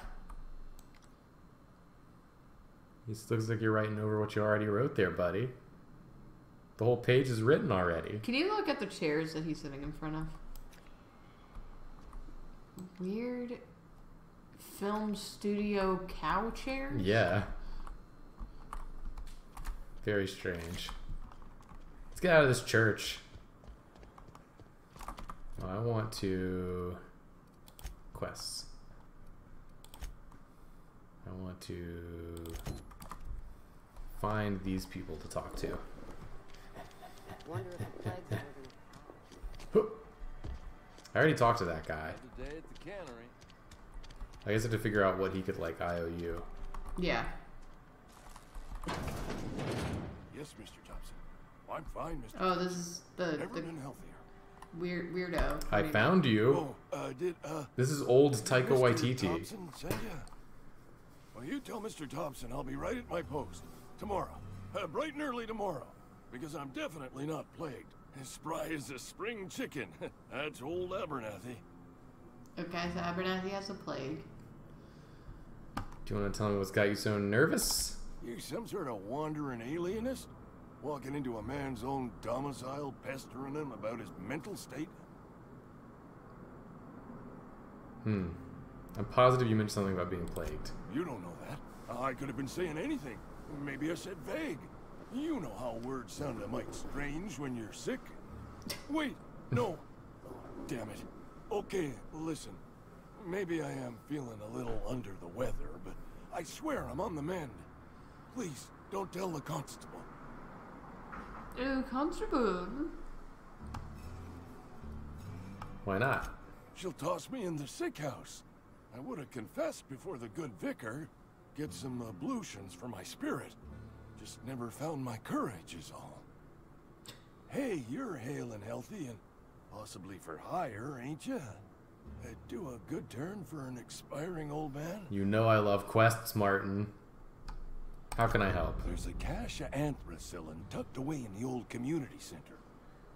It looks like you're writing over what you already wrote there, buddy. The whole page is written already. Can you look at the chairs that he's sitting in front of? Weird film studio cow chair? Yeah. Very strange. Let's get out of this church. I want to... quests. I want to... find these people to talk to. I already talked to that guy. I guess I have to figure out what he could, like, IOU. Yeah. Yes, Mr. Thompson. I'm fine, Mr. Oh, this is the weirdo. I found you. Oh, this is old Taika Waititi. Thompson, well, you tell Mr. Thompson I'll be right at my post. Tomorrow. Bright and early tomorrow. Because I'm definitely not plagued. As spry as a spring chicken. That's old Abernathy. Okay, so Abernathy has a plague. Do you want to tell me what's got you so nervous? You some sort of wandering alienist? Walking into a man's own domicile, pestering him about his mental state? Hmm. I'm positive you mentioned something about being plagued. You don't know that. I could have been saying anything. Maybe I said vague. You know how words sound a mite strange when you're sick. Wait, no. Damn it. Okay, listen. Maybe I am feeling a little under the weather, but I swear I'm on the mend. Please, don't tell the constable. Oh, constable. Why not? She'll toss me in the sick house. I would have confessed before the good vicar. Get some ablutions for my spirit. Just never found my courage is all. Hey, you're hale and healthy and possibly for hire, ain't ya? Do a good turn for an expiring old man. You know I love quests, Martin. How can I help? There's a cache of anthracillin tucked away in the old community center.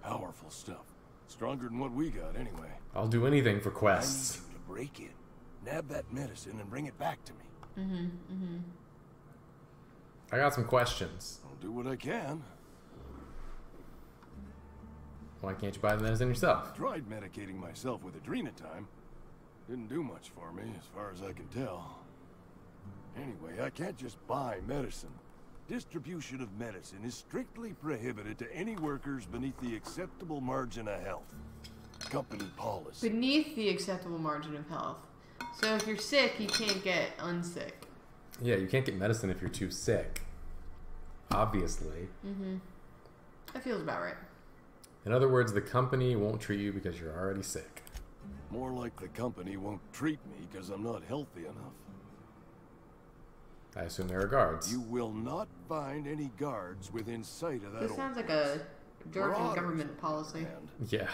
Powerful stuff. Stronger than what we got, anyway. I'll do anything for quests. I need you to break in, nab that medicine, and bring it back to me. I got some questions. I'll do what I can. Why can't you buy the medicine yourself? I tried medicating myself with Adrenatime. Didn't do much for me, as far as I can tell. Anyway, I can't just buy medicine. Distribution of medicine is strictly prohibited to any workers beneath the acceptable margin of health. Company policy. Beneath the acceptable margin of health. So if you're sick, you can't get unsick. Yeah, you can't get medicine if you're too sick. Obviously. That feels about right. In other words, the company won't treat you because you're already sick. More like the company won't treat me because I'm not healthy enough. I assume there are guards. You will not find any guards within sight of that. This sounds like a Georgian government policy. Yeah.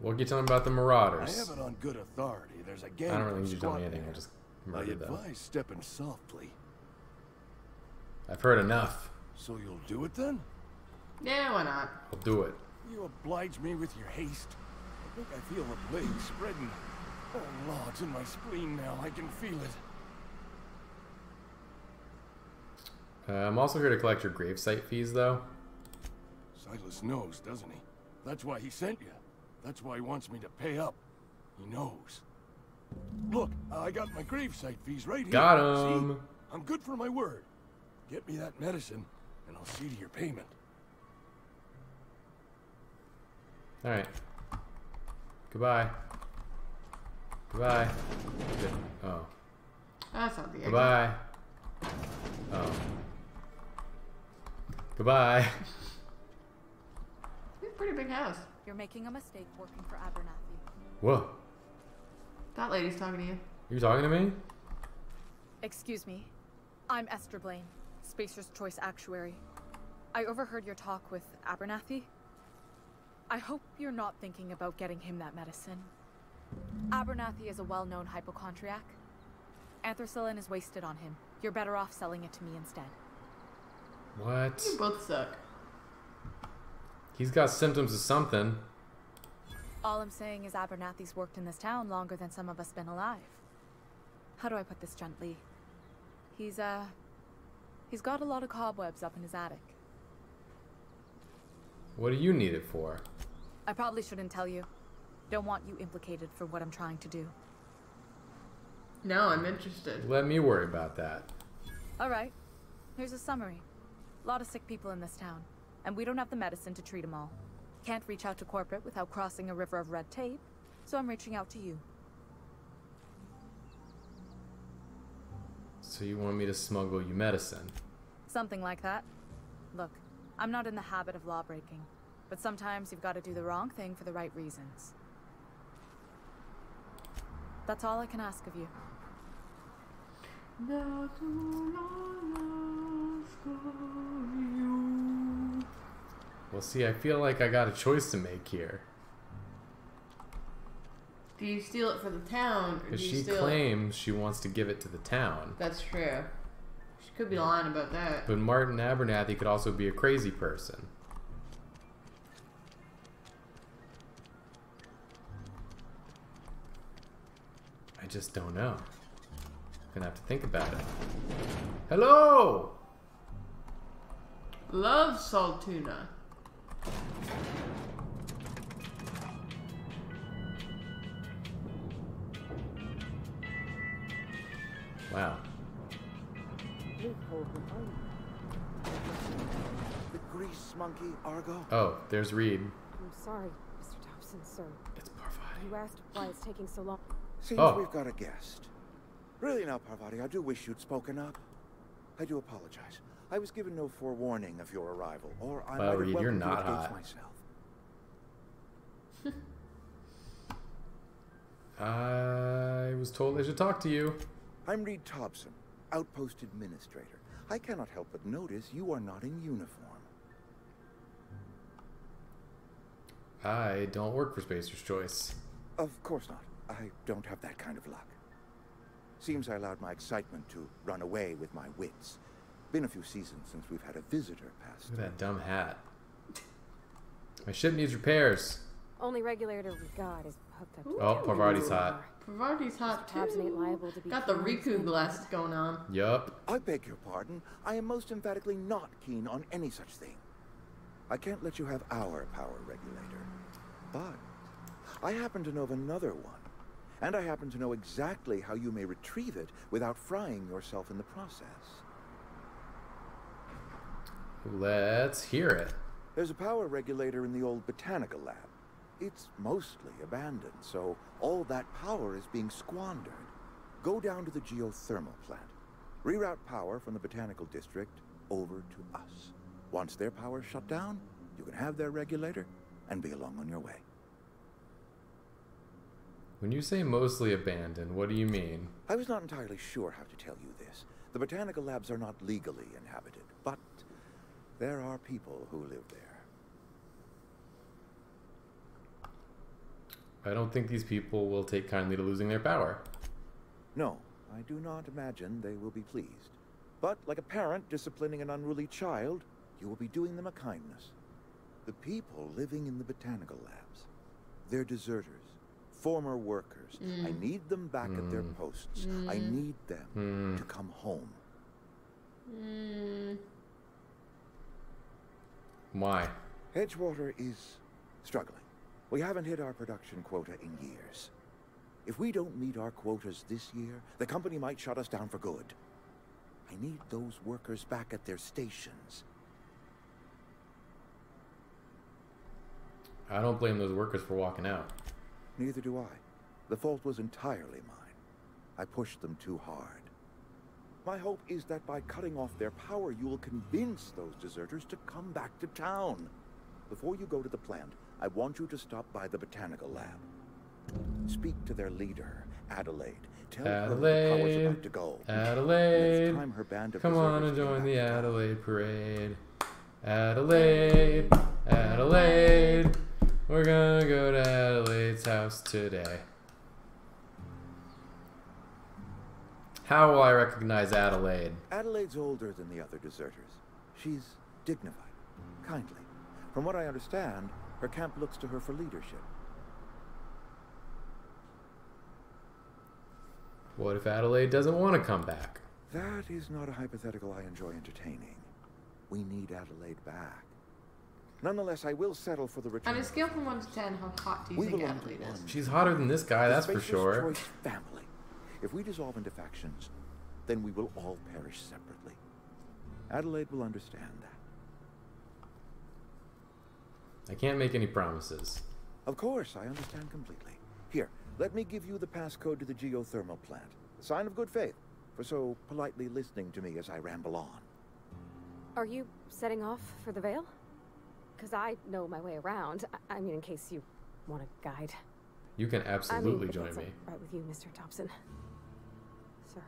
What can you tell me about the Marauders? I have it on good authority. There's a gang. I don't really need you to tell me anything. I just murdered them. I advise stepping softly. I've heard enough. So you'll do it then? Yeah, why not? I'll do it. You oblige me with your haste. I think I feel a plague spreading. Oh, Lord, it's in my spleen now. I can feel it. I'm also here to collect your gravesite fees, though. Silas knows, doesn't he? That's why he sent you. That's why he wants me to pay up. He knows. Look, I got my gravesite fees right here. Got him. See? I'm good for my word. Get me that medicine, and I'll see to your payment. All right. Goodbye. Goodbye. Oh. That's not the end. Goodbye. Oh. Goodbye. It's a pretty big house. You're making a mistake working for Abernathy. Whoa. That lady's talking to you. You're talking to me? Excuse me. I'm Esther Blaine, Spacer's Choice Actuary. I overheard your talk with Abernathy. I hope you're not thinking about getting him that medicine. Abernathy is a well-known hypochondriac. Anthracillin is wasted on him. You're better off selling it to me instead. What? You both suck. He's got symptoms of something. All I'm saying is Abernathy's worked in this town longer than some of us been alive. How do I put this gently? He's got a lot of cobwebs up in his attic. What do you need it for? I probably shouldn't tell you. Don't want you implicated for what I'm trying to do. No, I'm interested. Let me worry about that. All right. Here's a summary. A lot of sick people in this town, and we don't have the medicine to treat them all. Can't reach out to corporate without crossing a river of red tape, so I'm reaching out to you. So you want me to smuggle you medicine? Something like that. Look, I'm not in the habit of lawbreaking, but sometimes you've got to do the wrong thing for the right reasons. That's all I can ask of you. That's all I ask of you. Well, see, I feel like I got a choice to make here. Do you steal it for the town? Because she claims she wants to give it to the town. That's true. She could be lying about that. But Martin Abernathy could also be a crazy person. I just don't know. I'm gonna have to think about it. Hello! Love Saltuna. Wow. The grease monkey, Argo. Oh, there's Reed. I'm sorry, Mr. Thompson, sir. It's Parvati. You asked why it's taking so long. Seems we've got a guest. Really now, Parvati, I do wish you'd spoken up. I do apologize. I was given no forewarning of your arrival, or I might have welcomed you against myself. I was told I should talk to you. I'm Reed Thompson, Outpost Administrator. I cannot help but notice you are not in uniform. I don't work for Spacer's Choice. Of course not. I don't have that kind of luck. Seems I allowed my excitement to run away with my wits. Been a few seasons since we've had a visitor pass. Look at that dumb hat. My ship needs repairs. Only regulator we've got is hooked up. Oh, Parvati's hot. Parvati's hot too. Got the Riku glasses going on. Yup. I beg your pardon. I am most emphatically not keen on any such thing. I can't let you have our power regulator. But I happen to know of another one. And I happen to know exactly how you may retrieve it without frying yourself in the process. Let's hear it. There's a power regulator in the old botanical lab. It's mostly abandoned, so all that power is being squandered. Go down to the geothermal plant. Reroute power from the botanical district over to us. Once their power's shut down, you can have their regulator and be along on your way. When you say mostly abandoned, what do you mean? I was not entirely sure how to tell you this. The botanical labs are not legally inhabited, but there are people who live there. I don't think these people will take kindly to losing their power. No, I do not imagine they will be pleased. But like a parent disciplining an unruly child, you will be doing them a kindness. The people living in the botanical labs, they're deserters, former workers. I need them back at their posts. I need them to come home. Why? Edgewater is struggling. We haven't hit our production quota in years. If we don't meet our quotas this year, the company might shut us down for good. I need those workers back at their stations. I don't blame those workers for walking out. Neither do I. The fault was entirely mine. I pushed them too hard. My hope is that by cutting off their power, you will convince those deserters to come back to town. Before you go to the plant, I want you to stop by the botanical lab. Speak to their leader, Adelaide. Tell her the power's about to go. Adelaide, time her band of come on and join the Adelaide parade. Adelaide, Adelaide, we're gonna go to Adelaide's house today. How will I recognize Adelaide? Adelaide's older than the other deserters. She's dignified, kindly. From what I understand, her camp looks to her for leadership. What if Adelaide doesn't want to come back? That is not a hypothetical I enjoy entertaining. We need Adelaide back. Nonetheless, I will settle for the return. On a scale from 1 to 10, how hot do you think Adelaide is? She's hotter than this guy, that's for sure. Choice family. If we dissolve into factions, then we will all perish separately. Adelaide will understand that. I can't make any promises. Of course, I understand completely. Here, let me give you the passcode to the geothermal plant. A sign of good faith for so politely listening to me as I ramble on. Are you setting off for the Vale? Because I know my way around. I mean, in case you want a guide. You can absolutely join me. Right with you, Mr. Thompson. Sir.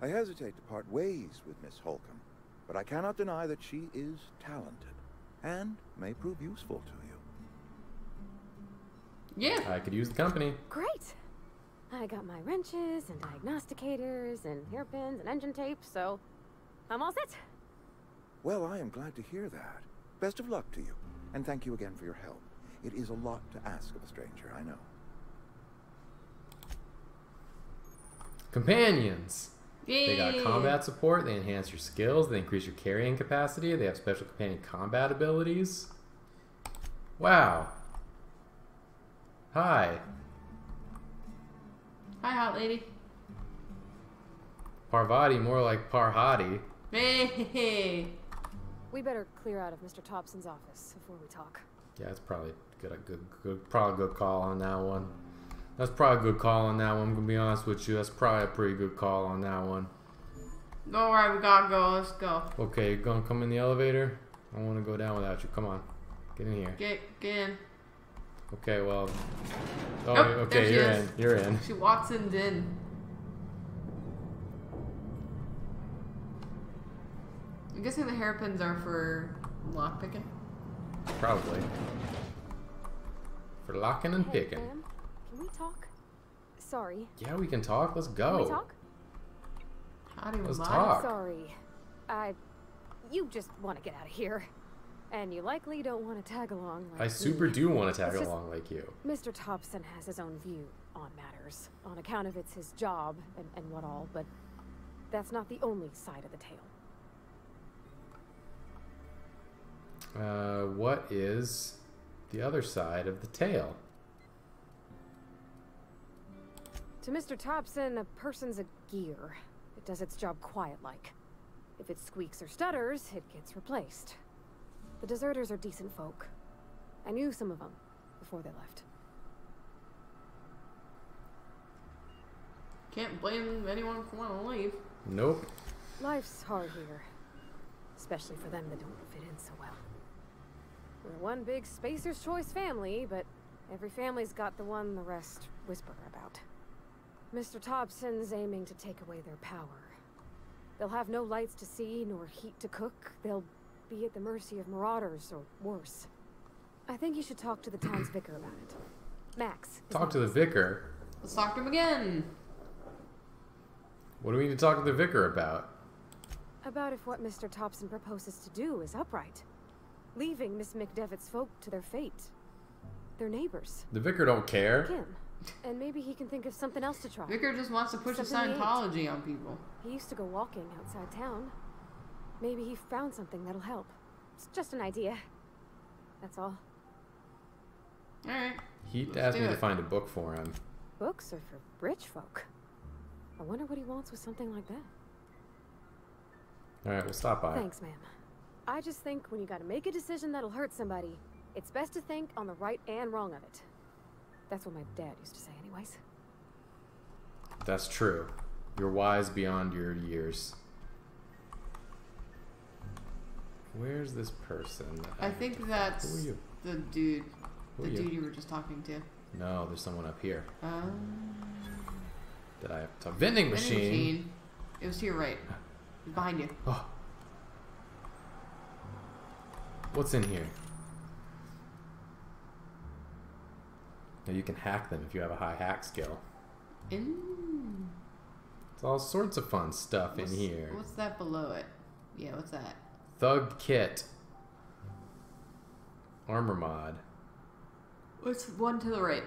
I hesitate to part ways with Miss Holcomb, but I cannot deny that she is talented and may prove useful to you. Yeah, I could use the company. Great. I got my wrenches and diagnosticators and hairpins and engine tape, so I'm all set. Well, I am glad to hear that. Best of luck to you, and thank you again for your help. It is a lot to ask of a stranger, I know. Companions. Yay. They got combat support, they enhance your skills, they increase your carrying capacity, they have special companion combat abilities. Wow. Hi. Hi, hot lady. Parvati, more like Parhati. Hey. We better clear out of Mr. Thompson's office before we talk. Yeah, that's probably a good call on that one. That's probably a good call on that one. I'm gonna be honest with you. That's probably a pretty good call on that one. All right, we gotta go. Let's go. Okay, you're gonna come in the elevator. I don't want to go down without you. Come on, get in here. Get in. Okay, well. Oh, okay, you're in. You're in. She walks in. I'm guessing the hairpins are for lock picking. Probably. For locking and picking. Ma'am, can we talk? Sorry. Yeah, we can talk. Let's go. Can we talk? Let's talk. Sorry. You just want to get out of here. And you likely don't want to tag along like me. I super do want to tag along like you. Mr. Thompson has his own view on matters. On account of it's his job and what all, but that's not the only side of the tale. What is the other side of the tale? To Mr. Thompson, a person's a gear. It does its job quiet-like. If it squeaks or stutters, it gets replaced. The deserters are decent folk. I knew some of them before they left. Can't blame anyone for wanting to leave. Nope. Life's hard here. Especially for them that don't fit in so well. We're one big Spacer's Choice family, but every family's got the one the rest whisper about. Mr. Thompson's aiming to take away their power. They'll have no lights to see, nor heat to cook. They'll be at the mercy of marauders, or worse. I think you should talk to the town's vicar about it. Max. Talk to the vicar? Let's talk to him again. What do we need to talk to the vicar about? About if what Mr. Thompson proposes to do is upright. Leaving Miss McDevitt's folk to their fate. Their neighbors. The vicar don't care. Him. And maybe he can think of something else to try. Vicar just wants to push a Scientology on people. He used to go walking outside town. Maybe he found something that'll help. It's just an idea. That's all. Alright. He asked me to find a book for him. Books are for rich folk. I wonder what he wants with something like that. Alright, we'll stop by. Thanks, ma'am. I just think when you gotta make a decision that'll hurt somebody, it's best to think on the right and wrong of it. That's what my dad used to say anyways. That's true. You're wise beyond your years. Where's this person? I think that's the dude. The dude you were just talking to. No, there's someone up here. That I have to talk. Vending machine. It was to your right. It was behind you. Oh. What's in here? Now you can hack them if you have a high hack skill. It's all sorts of fun stuff in here. What's that below it? Yeah, what's that? Thug kit. Armor mod. What's one to the right?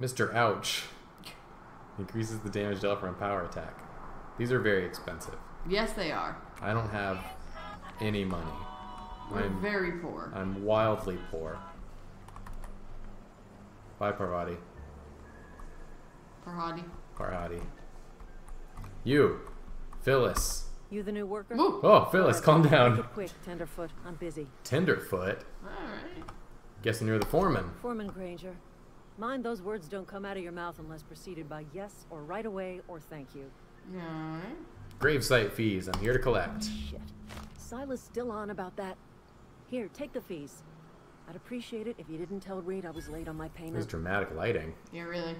Mr. Ouch. Increases the damage dealt from power attack. These are very expensive. Yes, they are. I don't have any money. I'm very poor. I'm wildly poor. Bye, Parvati. Parvati. You, Phyllis. You the new worker? Ooh. Oh, Phyllis, calm down. Quick, Tenderfoot. I'm busy. Tenderfoot? Alright. Guessing you're the foreman. Foreman Granger. Mind those words don't come out of your mouth unless preceded by yes or right away or thank you. Alright. Gravesite fees. I'm here to collect. Oh, shit. Silas still on about that. Here, take the fees. I'd appreciate it if you didn't tell Reed I was late on my payment. There's dramatic lighting. Yeah, really.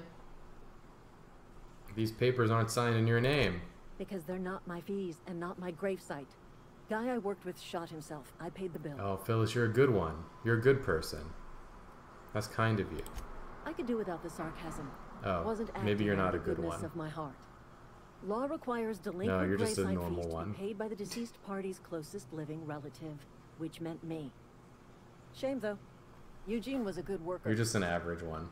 These papers aren't signed in your name. Because they're not my fees and not my gravesite. Guy I worked with shot himself. I paid the bill. Oh, Phyllis, you're a good one. You're a good person. That's kind of you. I could do without the sarcasm. Oh, maybe you're not a good one. Of my heart. Law requires delinquent gravesite fees to be paid by the deceased party's closest living relative, which meant me. Shame, though. Eugene was a good worker. You're just an average one.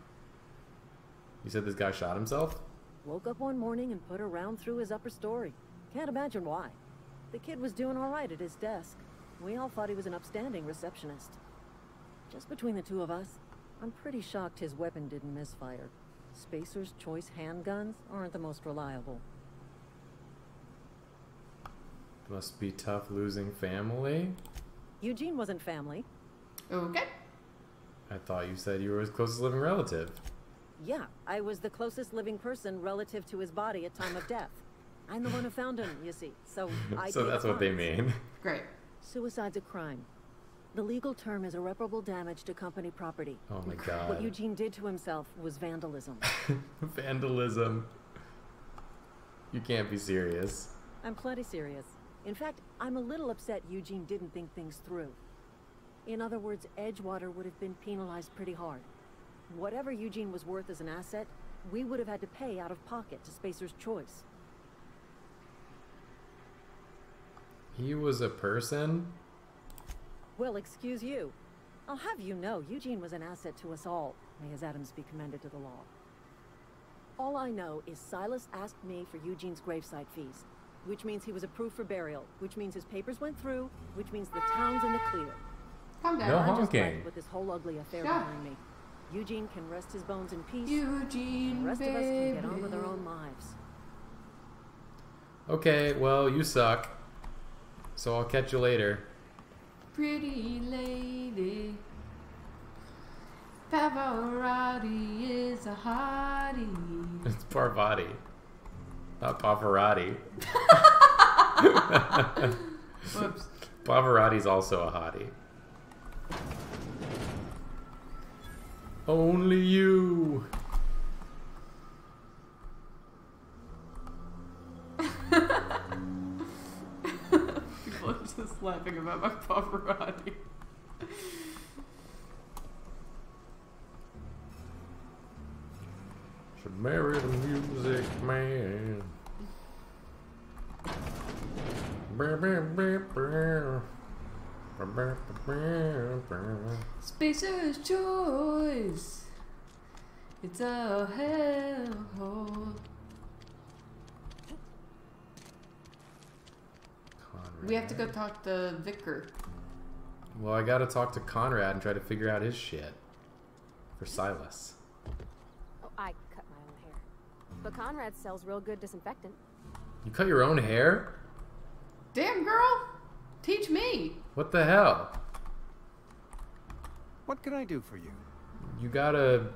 You said this guy shot himself? Woke up one morning and put a round through his upper story. Can't imagine why. The kid was doing all right at his desk. We all thought he was an upstanding receptionist. Just between the two of us, I'm pretty shocked his weapon didn't misfire. Spacer's Choice handguns aren't the most reliable. Must be tough losing family. Eugene wasn't family. Okay. I thought you said you were his closest living relative. Yeah, I was the closest living person relative to his body at time of death. I'm the one who found him, you see. So I So that's what they mean. Great. Suicide's a crime. The legal term is irreparable damage to company property. Oh my god. What Eugene did to himself was vandalism. Vandalism. You can't be serious. I'm plenty serious. In fact, I'm a little upset Eugene didn't think things through. In other words, Edgewater would have been penalized pretty hard. Whatever Eugene was worth as an asset, we would have had to pay out of pocket to Spacer's Choice. He was a person? Well, excuse you. I'll have you know, Eugene was an asset to us all. May his atoms be commended to the law. All I know is Silas asked me for Eugene's graveside fees, which means he was approved for burial, which means his papers went through, which means the town's in the clear. Come down. No honking. With this whole ugly affair behind me. Eugene can rest his bones in peace. Eugene, the rest of us can get on with our own lives. Okay, well, you suck. So I'll catch you later. Pretty lady. Pavarotti is a hottie. It's Parvati. Not Pavarotti. Whoops. Pavarotti's also a hottie. Only you. People are just laughing about my Pavarotti. Should marry the music man. Spacer's Choice. It's a hellhole. We have to go talk to Vicar. Well, I gotta talk to Conrad and try to figure out his shit for Silas. Oh, I cut my own hair, but Conrad sells real good disinfectant. You cut your own hair? Damn, girl. Teach me! What the hell? What can I do for you? You gotta...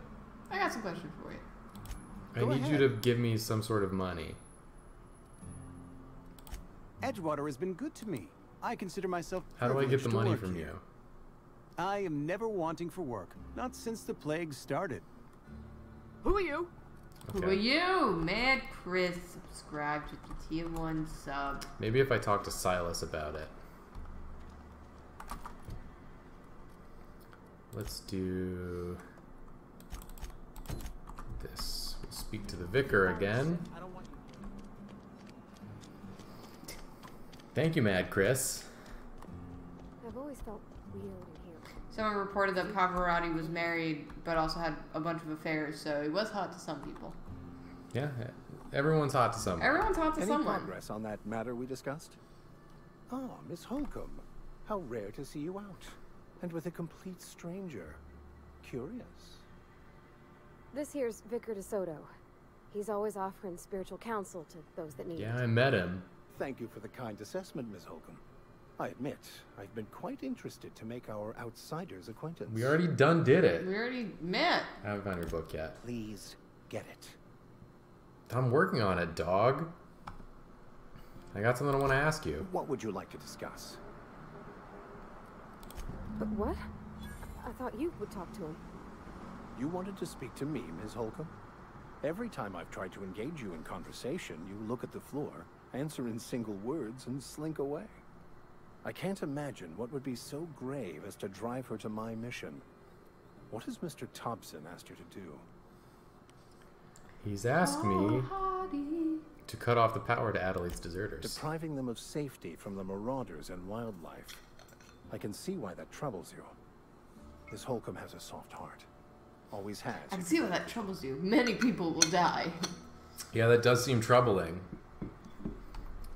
I got some questions for you. I need you to give me some sort of money. Edgewater has been good to me. I consider myself... How do I get the money from you? I am never wanting for work. Not since the plague started. Who are you? Okay. Who are you? Mad Chris. Subscribe to the tier 1 sub. Maybe if I talk to Silas about it. Let's do this. We'll speak to the vicar again. Thank you, Mad Chris. I've always felt weird in here. Someone reported that Pavarotti was married, but also had a bunch of affairs, so he was hot to some people. Yeah, everyone's hot to someone. Everyone's hot to someone. Any progress on that matter we discussed? Oh, Miss Holcomb, how rare to see you out. And with a complete stranger. Curious. This here's Vicar de Soto. He's always offering spiritual counsel to those that need it. Yeah, I met him. Thank you for the kind assessment, Ms. Holcomb. I admit, I've been quite interested to make our outsider's acquaintance. We already did it. We already met. I haven't found your book yet. Please get it. I'm working on it, dog. I got something I want to ask you. What would you like to discuss? But what? I thought you would talk to him. You wanted to speak to me, Ms. Holcomb? Every time I've tried to engage you in conversation, you look at the floor, answer in single words, and slink away. I can't imagine what would be so grave as to drive her to my mission. What has Mr. Thompson asked her to do? He's asked me to cut off the power to Adelaide's deserters. Depriving them of safety from the marauders and wildlife. I can see why that troubles you. Miss Holcomb has a soft heart. Always has. I can see why that troubles you. Many people will die. Yeah, that does seem troubling.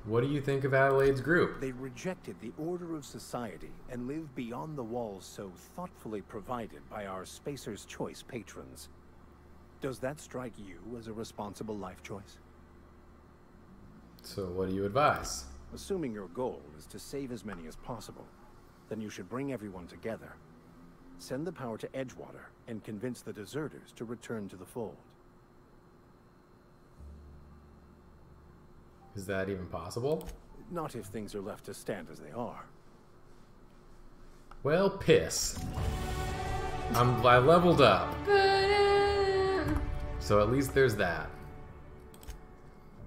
What do you think of Adelaide's group? They rejected the order of society and live beyond the walls so thoughtfully provided by our Spacer's Choice patrons. Does that strike you as a responsible life choice? So what do you advise? Assuming your goal is to save as many as possible, then you should bring everyone together. Send the power to Edgewater and convince the deserters to return to the fold. Is that even possible? Not if things are left to stand as they are. Well, piss. I leveled up. So at least there's that.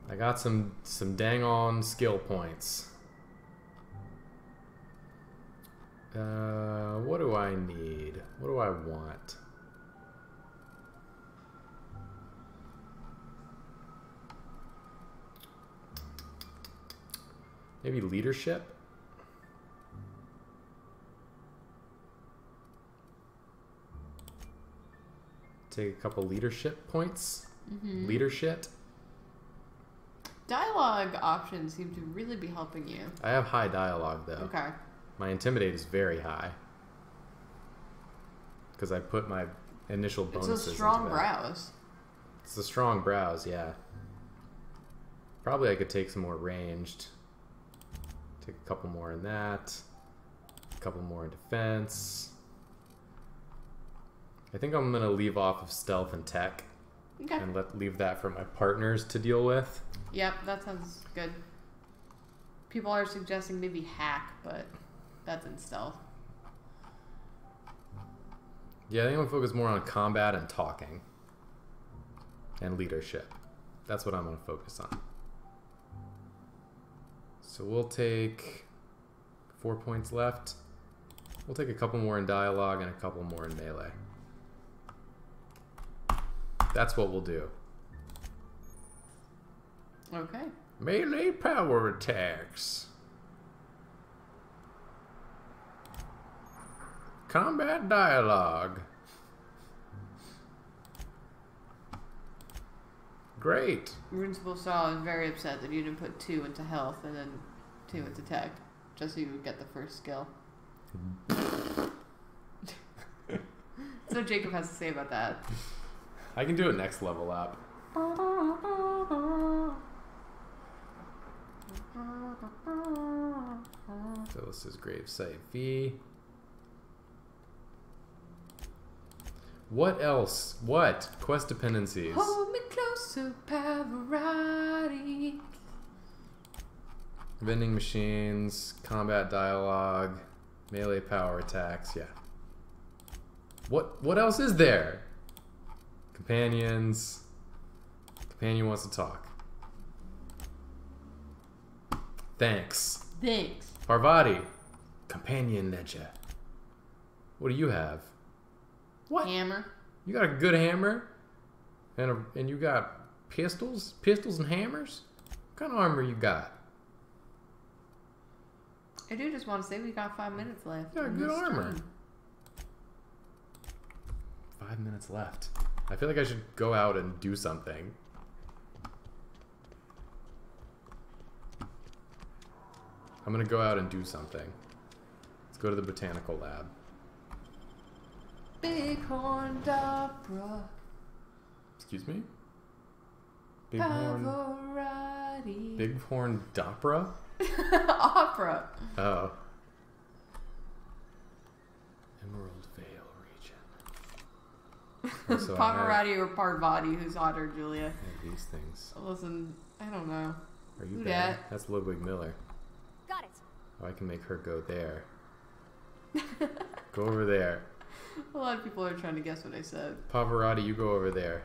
I got some dang on skill points. What do I need? What do I want? Maybe leadership? Take a couple leadership points. Mm-hmm. Leadership. Dialogue options seem to really be helping you. I have high dialogue, though. Okay. My intimidate is very high. Because I put my initial bonuses. It's a strong browse. It's a strong browse, yeah. Probably I could take some more ranged. Take a couple more in that. A couple more in defense. I think I'm going to leave off of stealth and tech. Okay. And leave that for my partners to deal with. Yep, that sounds good. People are suggesting maybe hack, but that's in stealth. Yeah, I think I'm going to focus more on combat and talking. And leadership. That's what I'm going to focus on. So we'll take 4 points left. We'll take a couple more in dialogue and a couple more in melee. That's what we'll do. Okay. Melee power attacks. Combat dialogue. Great. Runeable Saw is very upset that you didn't put 2 into health and then 2 into tech, just so you would get the first skill. That's what Jacob has to say about that. I can do it next level up. So this is Gravesite V. What else? What? Quest dependencies. Hold me closer, Parvati. Vending machines, combat dialogue, melee power attacks, yeah. What else is there? Companions. Companion wants to talk. Thanks. Thanks. Parvati. Companion Neja. What do you have? What? Hammer. You got a good hammer? And you got pistols? Pistols and hammers? What kind of armor you got? I do just want to say we got 5 minutes left. You got good armor. 5 minutes left. I feel like I should go out and do something. I'm gonna go out and do something. Let's go to the botanical lab. Big horned opera. Excuse me? Parvati. Bighorn Dopra? Opera. Oh. Emerald Vale region. So Pavarotti or Parvati, who's hotter, Julia? Yeah, these things. Listen, I don't know. Are you bad? That? That's Ludwig Miller. Got it. Oh, I can make her go there. Go over there. A lot of people are trying to guess what I said. Pavarotti, you go over there.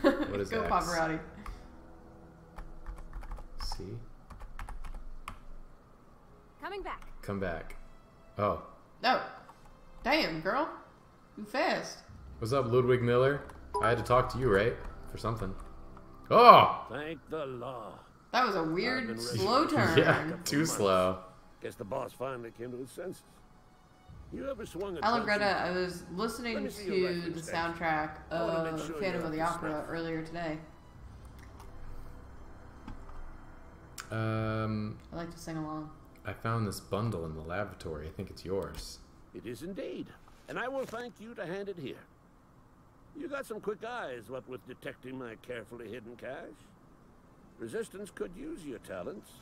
What is that? Go X? Pavarotti. C. Coming back. Come back. Oh. No. Damn, girl. You fast. What's up, Ludwig Miller? I had to talk to you, right? For something. Oh! Thank the law. That was a weird, slow turn. Yeah, too slow. Guess the boss finally came to his senses. You ever swung a I was listening to the soundtrack of Phantom of the Opera earlier today. I like to sing along. I found this bundle in the lavatory. I think it's yours. It is indeed. And I will thank you to hand it here. You got some quick eyes, what with detecting my carefully hidden cache. Resistance could use your talents.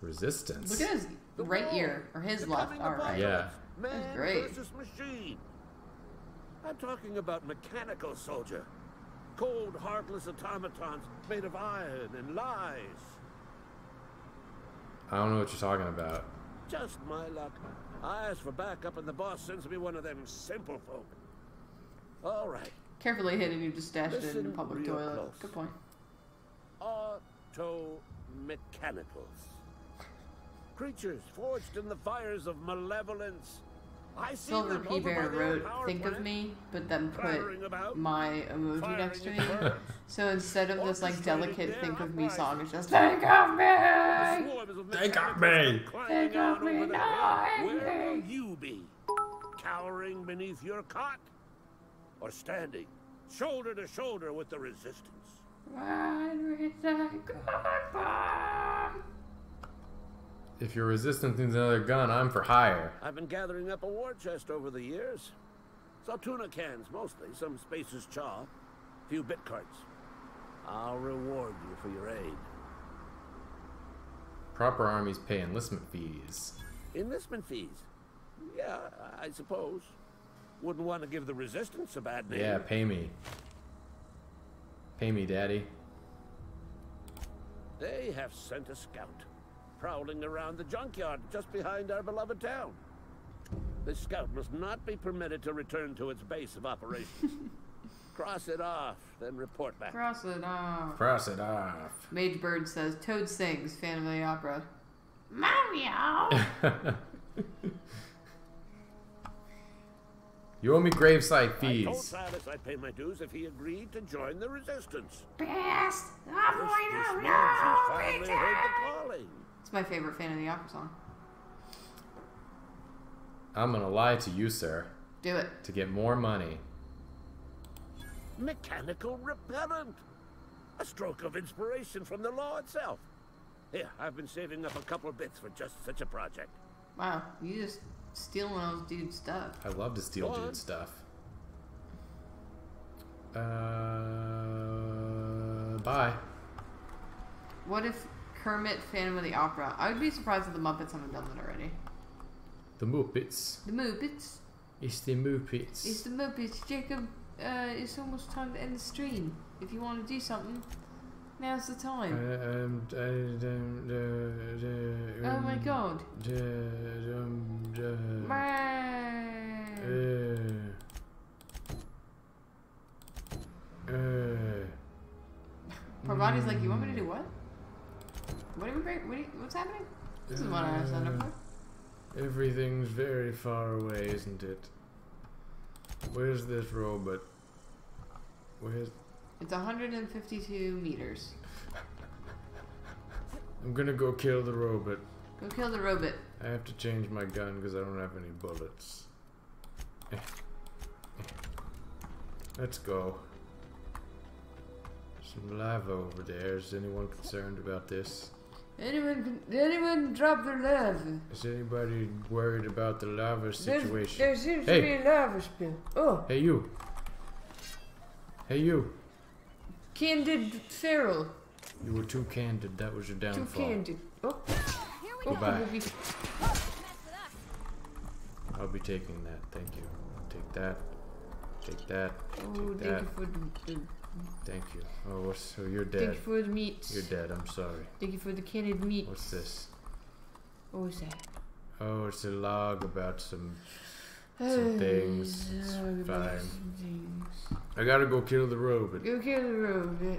Resistance? Look at his right ear, or his left arm. Right. Yeah. That's great. Machine. I'm talking about mechanical soldier. Cold, heartless automatons made of iron and lies. I don't know what you're talking about. Just my luck. I asked for backup and the boss sends me one of them simple folk. All right. Carefully hidden, you just stashed it in a public toilet. Close. Good point. Auto-mechanicals. Creatures forged in the fires of malevolence. I Silver P. Bear wrote, think of me, but then put my emoji next to me. So instead of this like delicate think of me song, it's just think of me! Think of me! Think of me! Where will you be? Cowering beneath your cot? Or standing shoulder to shoulder with the resistance? If your resistance needs another gun, I'm for hire. I've been gathering up a war chest over the years. Saw tuna cans mostly, some Spacer's Chaw, a few bit carts. I'll reward you for your aid. Proper armies pay enlistment fees. Enlistment fees? Yeah, I suppose. Wouldn't want to give the resistance a bad name. Yeah, pay me. Pay me, Daddy. They have sent a scout, prowling around the junkyard just behind our beloved town. This scout must not be permitted to return to its base of operations. Cross it off, then report back. Cross it off. Cross it off. Mage Bird says, Toad sings, Phantom of the Opera. Mario! You owe me gravesite fees. I told Silas I'd pay my dues if he agreed to join the resistance. Best operator, no return! It's my favorite Phantom of the Opera song. I'm gonna lie to you, sir. Do it. To get more money. Mechanical repellent. A stroke of inspiration from the law itself. Here, I've been saving up a couple of bits for just such a project. Wow, you just... stealing all those dude's stuff. I love to steal dude's stuff. Bye. What if Kermit, Phantom of the Opera? I would be surprised if the Muppets haven't done that already. The Muppets. The Muppets. It's the Muppets. It's the Muppets. Jacob, it's almost time to end the stream. If you want to do something, now's the time. Oh my god. Parvati's like, you want me to do what? What are we what's happening? This is what I signed up for. Everything's very far away, isn't it? Where's this robot? Where's... It's 152 meters. I'm gonna go kill the robot. Go kill the robot. I have to change my gun because I don't have any bullets. Let's go. Some lava over there. Is anyone concerned about this? Anyone drop their lava? Is anybody worried about the lava situation? There seems to be a lava spill. Oh. Hey you. Hey you. Candid feral. You were too candid. That was your downfall. Too candid. Oh. Goodbye. I'll be taking that. Thank you. Take that. Take that. Take that. Thank you. Oh, what's, oh, you're dead. Thank you for the meat. You're dead. I'm sorry. Thank you for the canned meat. What's this? What was that? Oh, it's a log about some things. It's fine. I gotta go kill the robot. Go kill the robot.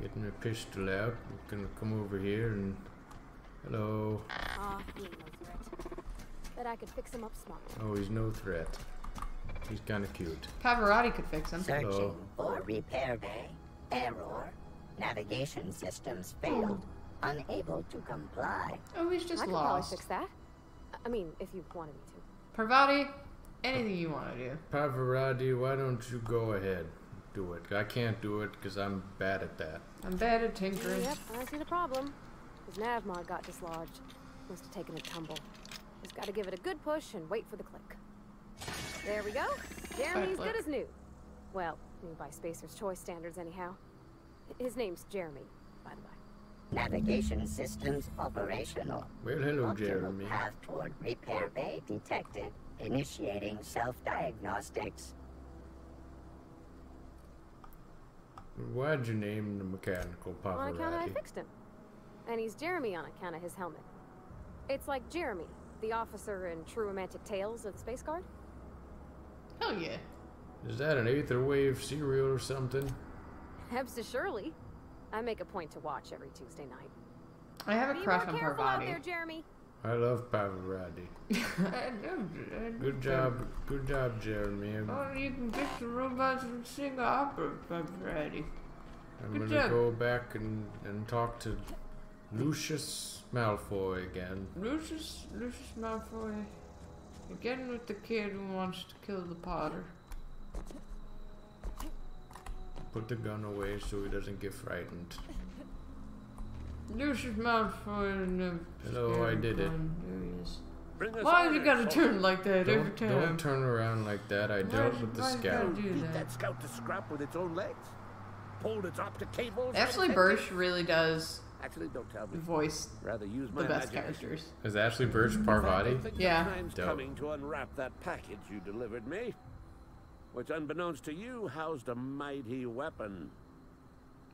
Getting my pistol out. I'm gonna come over here and hello. He ain't no threat. But I could fix him up smart. Oh, he's no threat. He's kind of cute. Pavarotti could fix him. Searching for repair bay. Error. Navigation systems failed. Unable to comply. Oh, he's just lost. I can probably fix that. I mean, if you wanted me to. Parvati, anything you want to do. Pavarotti, why don't you go ahead? Do it. I can't do it because I'm bad at that. I'm bad at tinkering. Yep, I see the problem. His nav mod got dislodged. Must have taken a tumble. Just got to give it a good push and wait for the click. There we go. Jeremy's good as new. Well, new by Spacer's Choice standards anyhow. His name's Jeremy, by the way. Navigation systems operational. Well, hello, Jeremy. Path toward repair bay detected. Initiating self-diagnostics. Why'd you name the mechanical Pavarotti? On account I fixed him. And he's Jeremy on account of his helmet. It's like Jeremy, the officer in True Romantic Tales of the Space Guard. Oh yeah. Is that an Aetherwave cereal or something? Hebsa surely. I make a point to watch every Tuesday night. I have a crush on Parvati. There, Jeremy. I love Pavarotti. Good job, Jeremy. Oh, you can fix the robots and sing opera, Pavarotti. I'm gonna go back and talk to Lucius Malfoy again. Lucius Malfoy. Again with the kid who wants to kill the Potter. Put the gun away so he doesn't get frightened. Lucius Malfoy and hello, I did it. Why have you got to turn like that every time? Don't turn around like that. I dealt with the scout. Beat that scout to scrap with its own legs. Pulled its optic cables. Ashley Birch really does. Actually, don't tell me. Voice rather use my the best characters. Is Ashley Birch Parvati? Yeah. Time's coming to unwrap that package you delivered me, which, unbeknownst to you, housed a mighty weapon.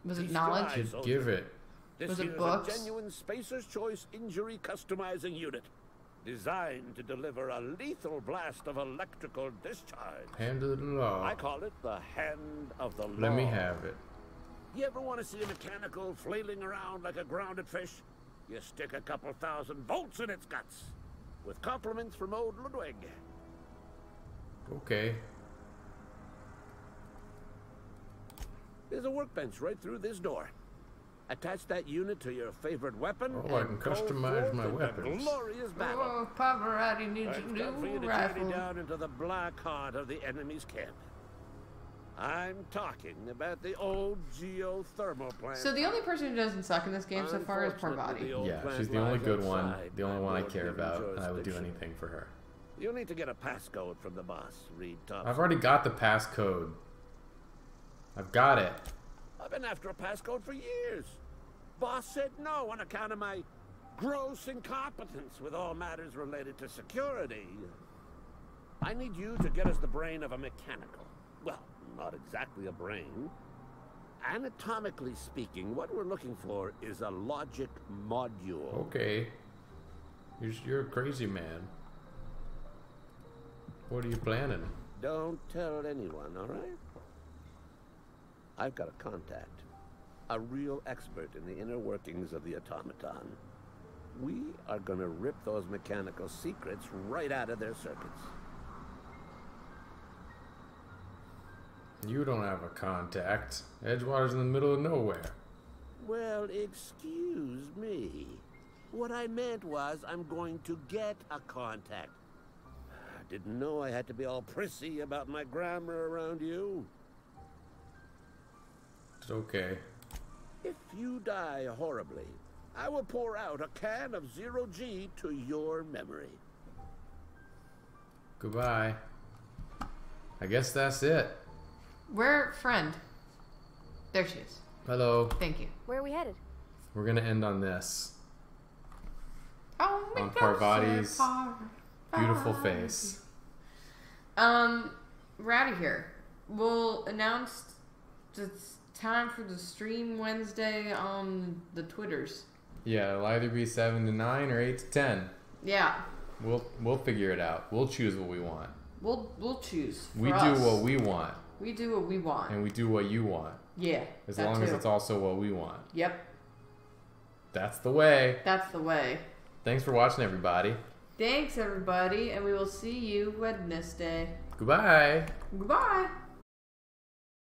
Was it knowledge? Did give it. Was it books? A genuine Spacer's Choice injury customizing unit, designed to deliver a lethal blast of electrical discharge. Hand of the law. I call it the hand of the law. Let me have it. You ever want to see a mechanical flailing around like a grounded fish? You stick a couple thousand volts in its guts. With compliments from old Ludwig. Okay. There's a workbench right through this door. Attach that unit to your favorite weapon. Oh, I can customize my weapons. Glorious battle. Oh, Pavarotti needs a new rifle. You to journey down into the black heart of the enemy's camp. I'm talking about the old geothermal plant. So the only person who doesn't suck in this game so far is Parvati. Yeah, she's the only good one, the only one I care about, and I would do anything for her. You'll need to get a passcode from the boss, Reed Thompson. I've already got the passcode. I've got it. I've been after a passcode for years. Boss said no on account of my gross incompetence with all matters related to security. I need you to get us the brain of a mechanical. Well, not exactly a brain. Anatomically speaking, what we're looking for is a logic module. Okay. You're a crazy man. What are you planning? Don't tell anyone, all right? I've got a contact. A real expert in the inner workings of the automaton. We are going to rip those mechanical secrets right out of their circuits. You don't have a contact. Edgewater's in the middle of nowhere. Well, excuse me. What I meant was I'm going to get a contact. I didn't know I had to be all prissy about my grammar around you. It's okay. If you die horribly, I will pour out a can of zero-G to your memory. Goodbye. I guess that's it. We're friend. There she is. Hello. Thank you. Where are we headed? We're going to end on this. Oh, on Parvati's beautiful face. We're out of here. We'll announce it's time for the stream Wednesday on the Twitters. Yeah, it'll either be 7 to 9 or 8 to 10. Yeah. We'll figure it out. We'll choose what we want. We'll choose. We do what we want. We do what we want. And we do what you want. Yeah. As long as it's also what we want. Yep. That's the way. That's the way. Thanks for watching, everybody. Thanks, everybody. And we will see you Wednesday. Goodbye. Goodbye.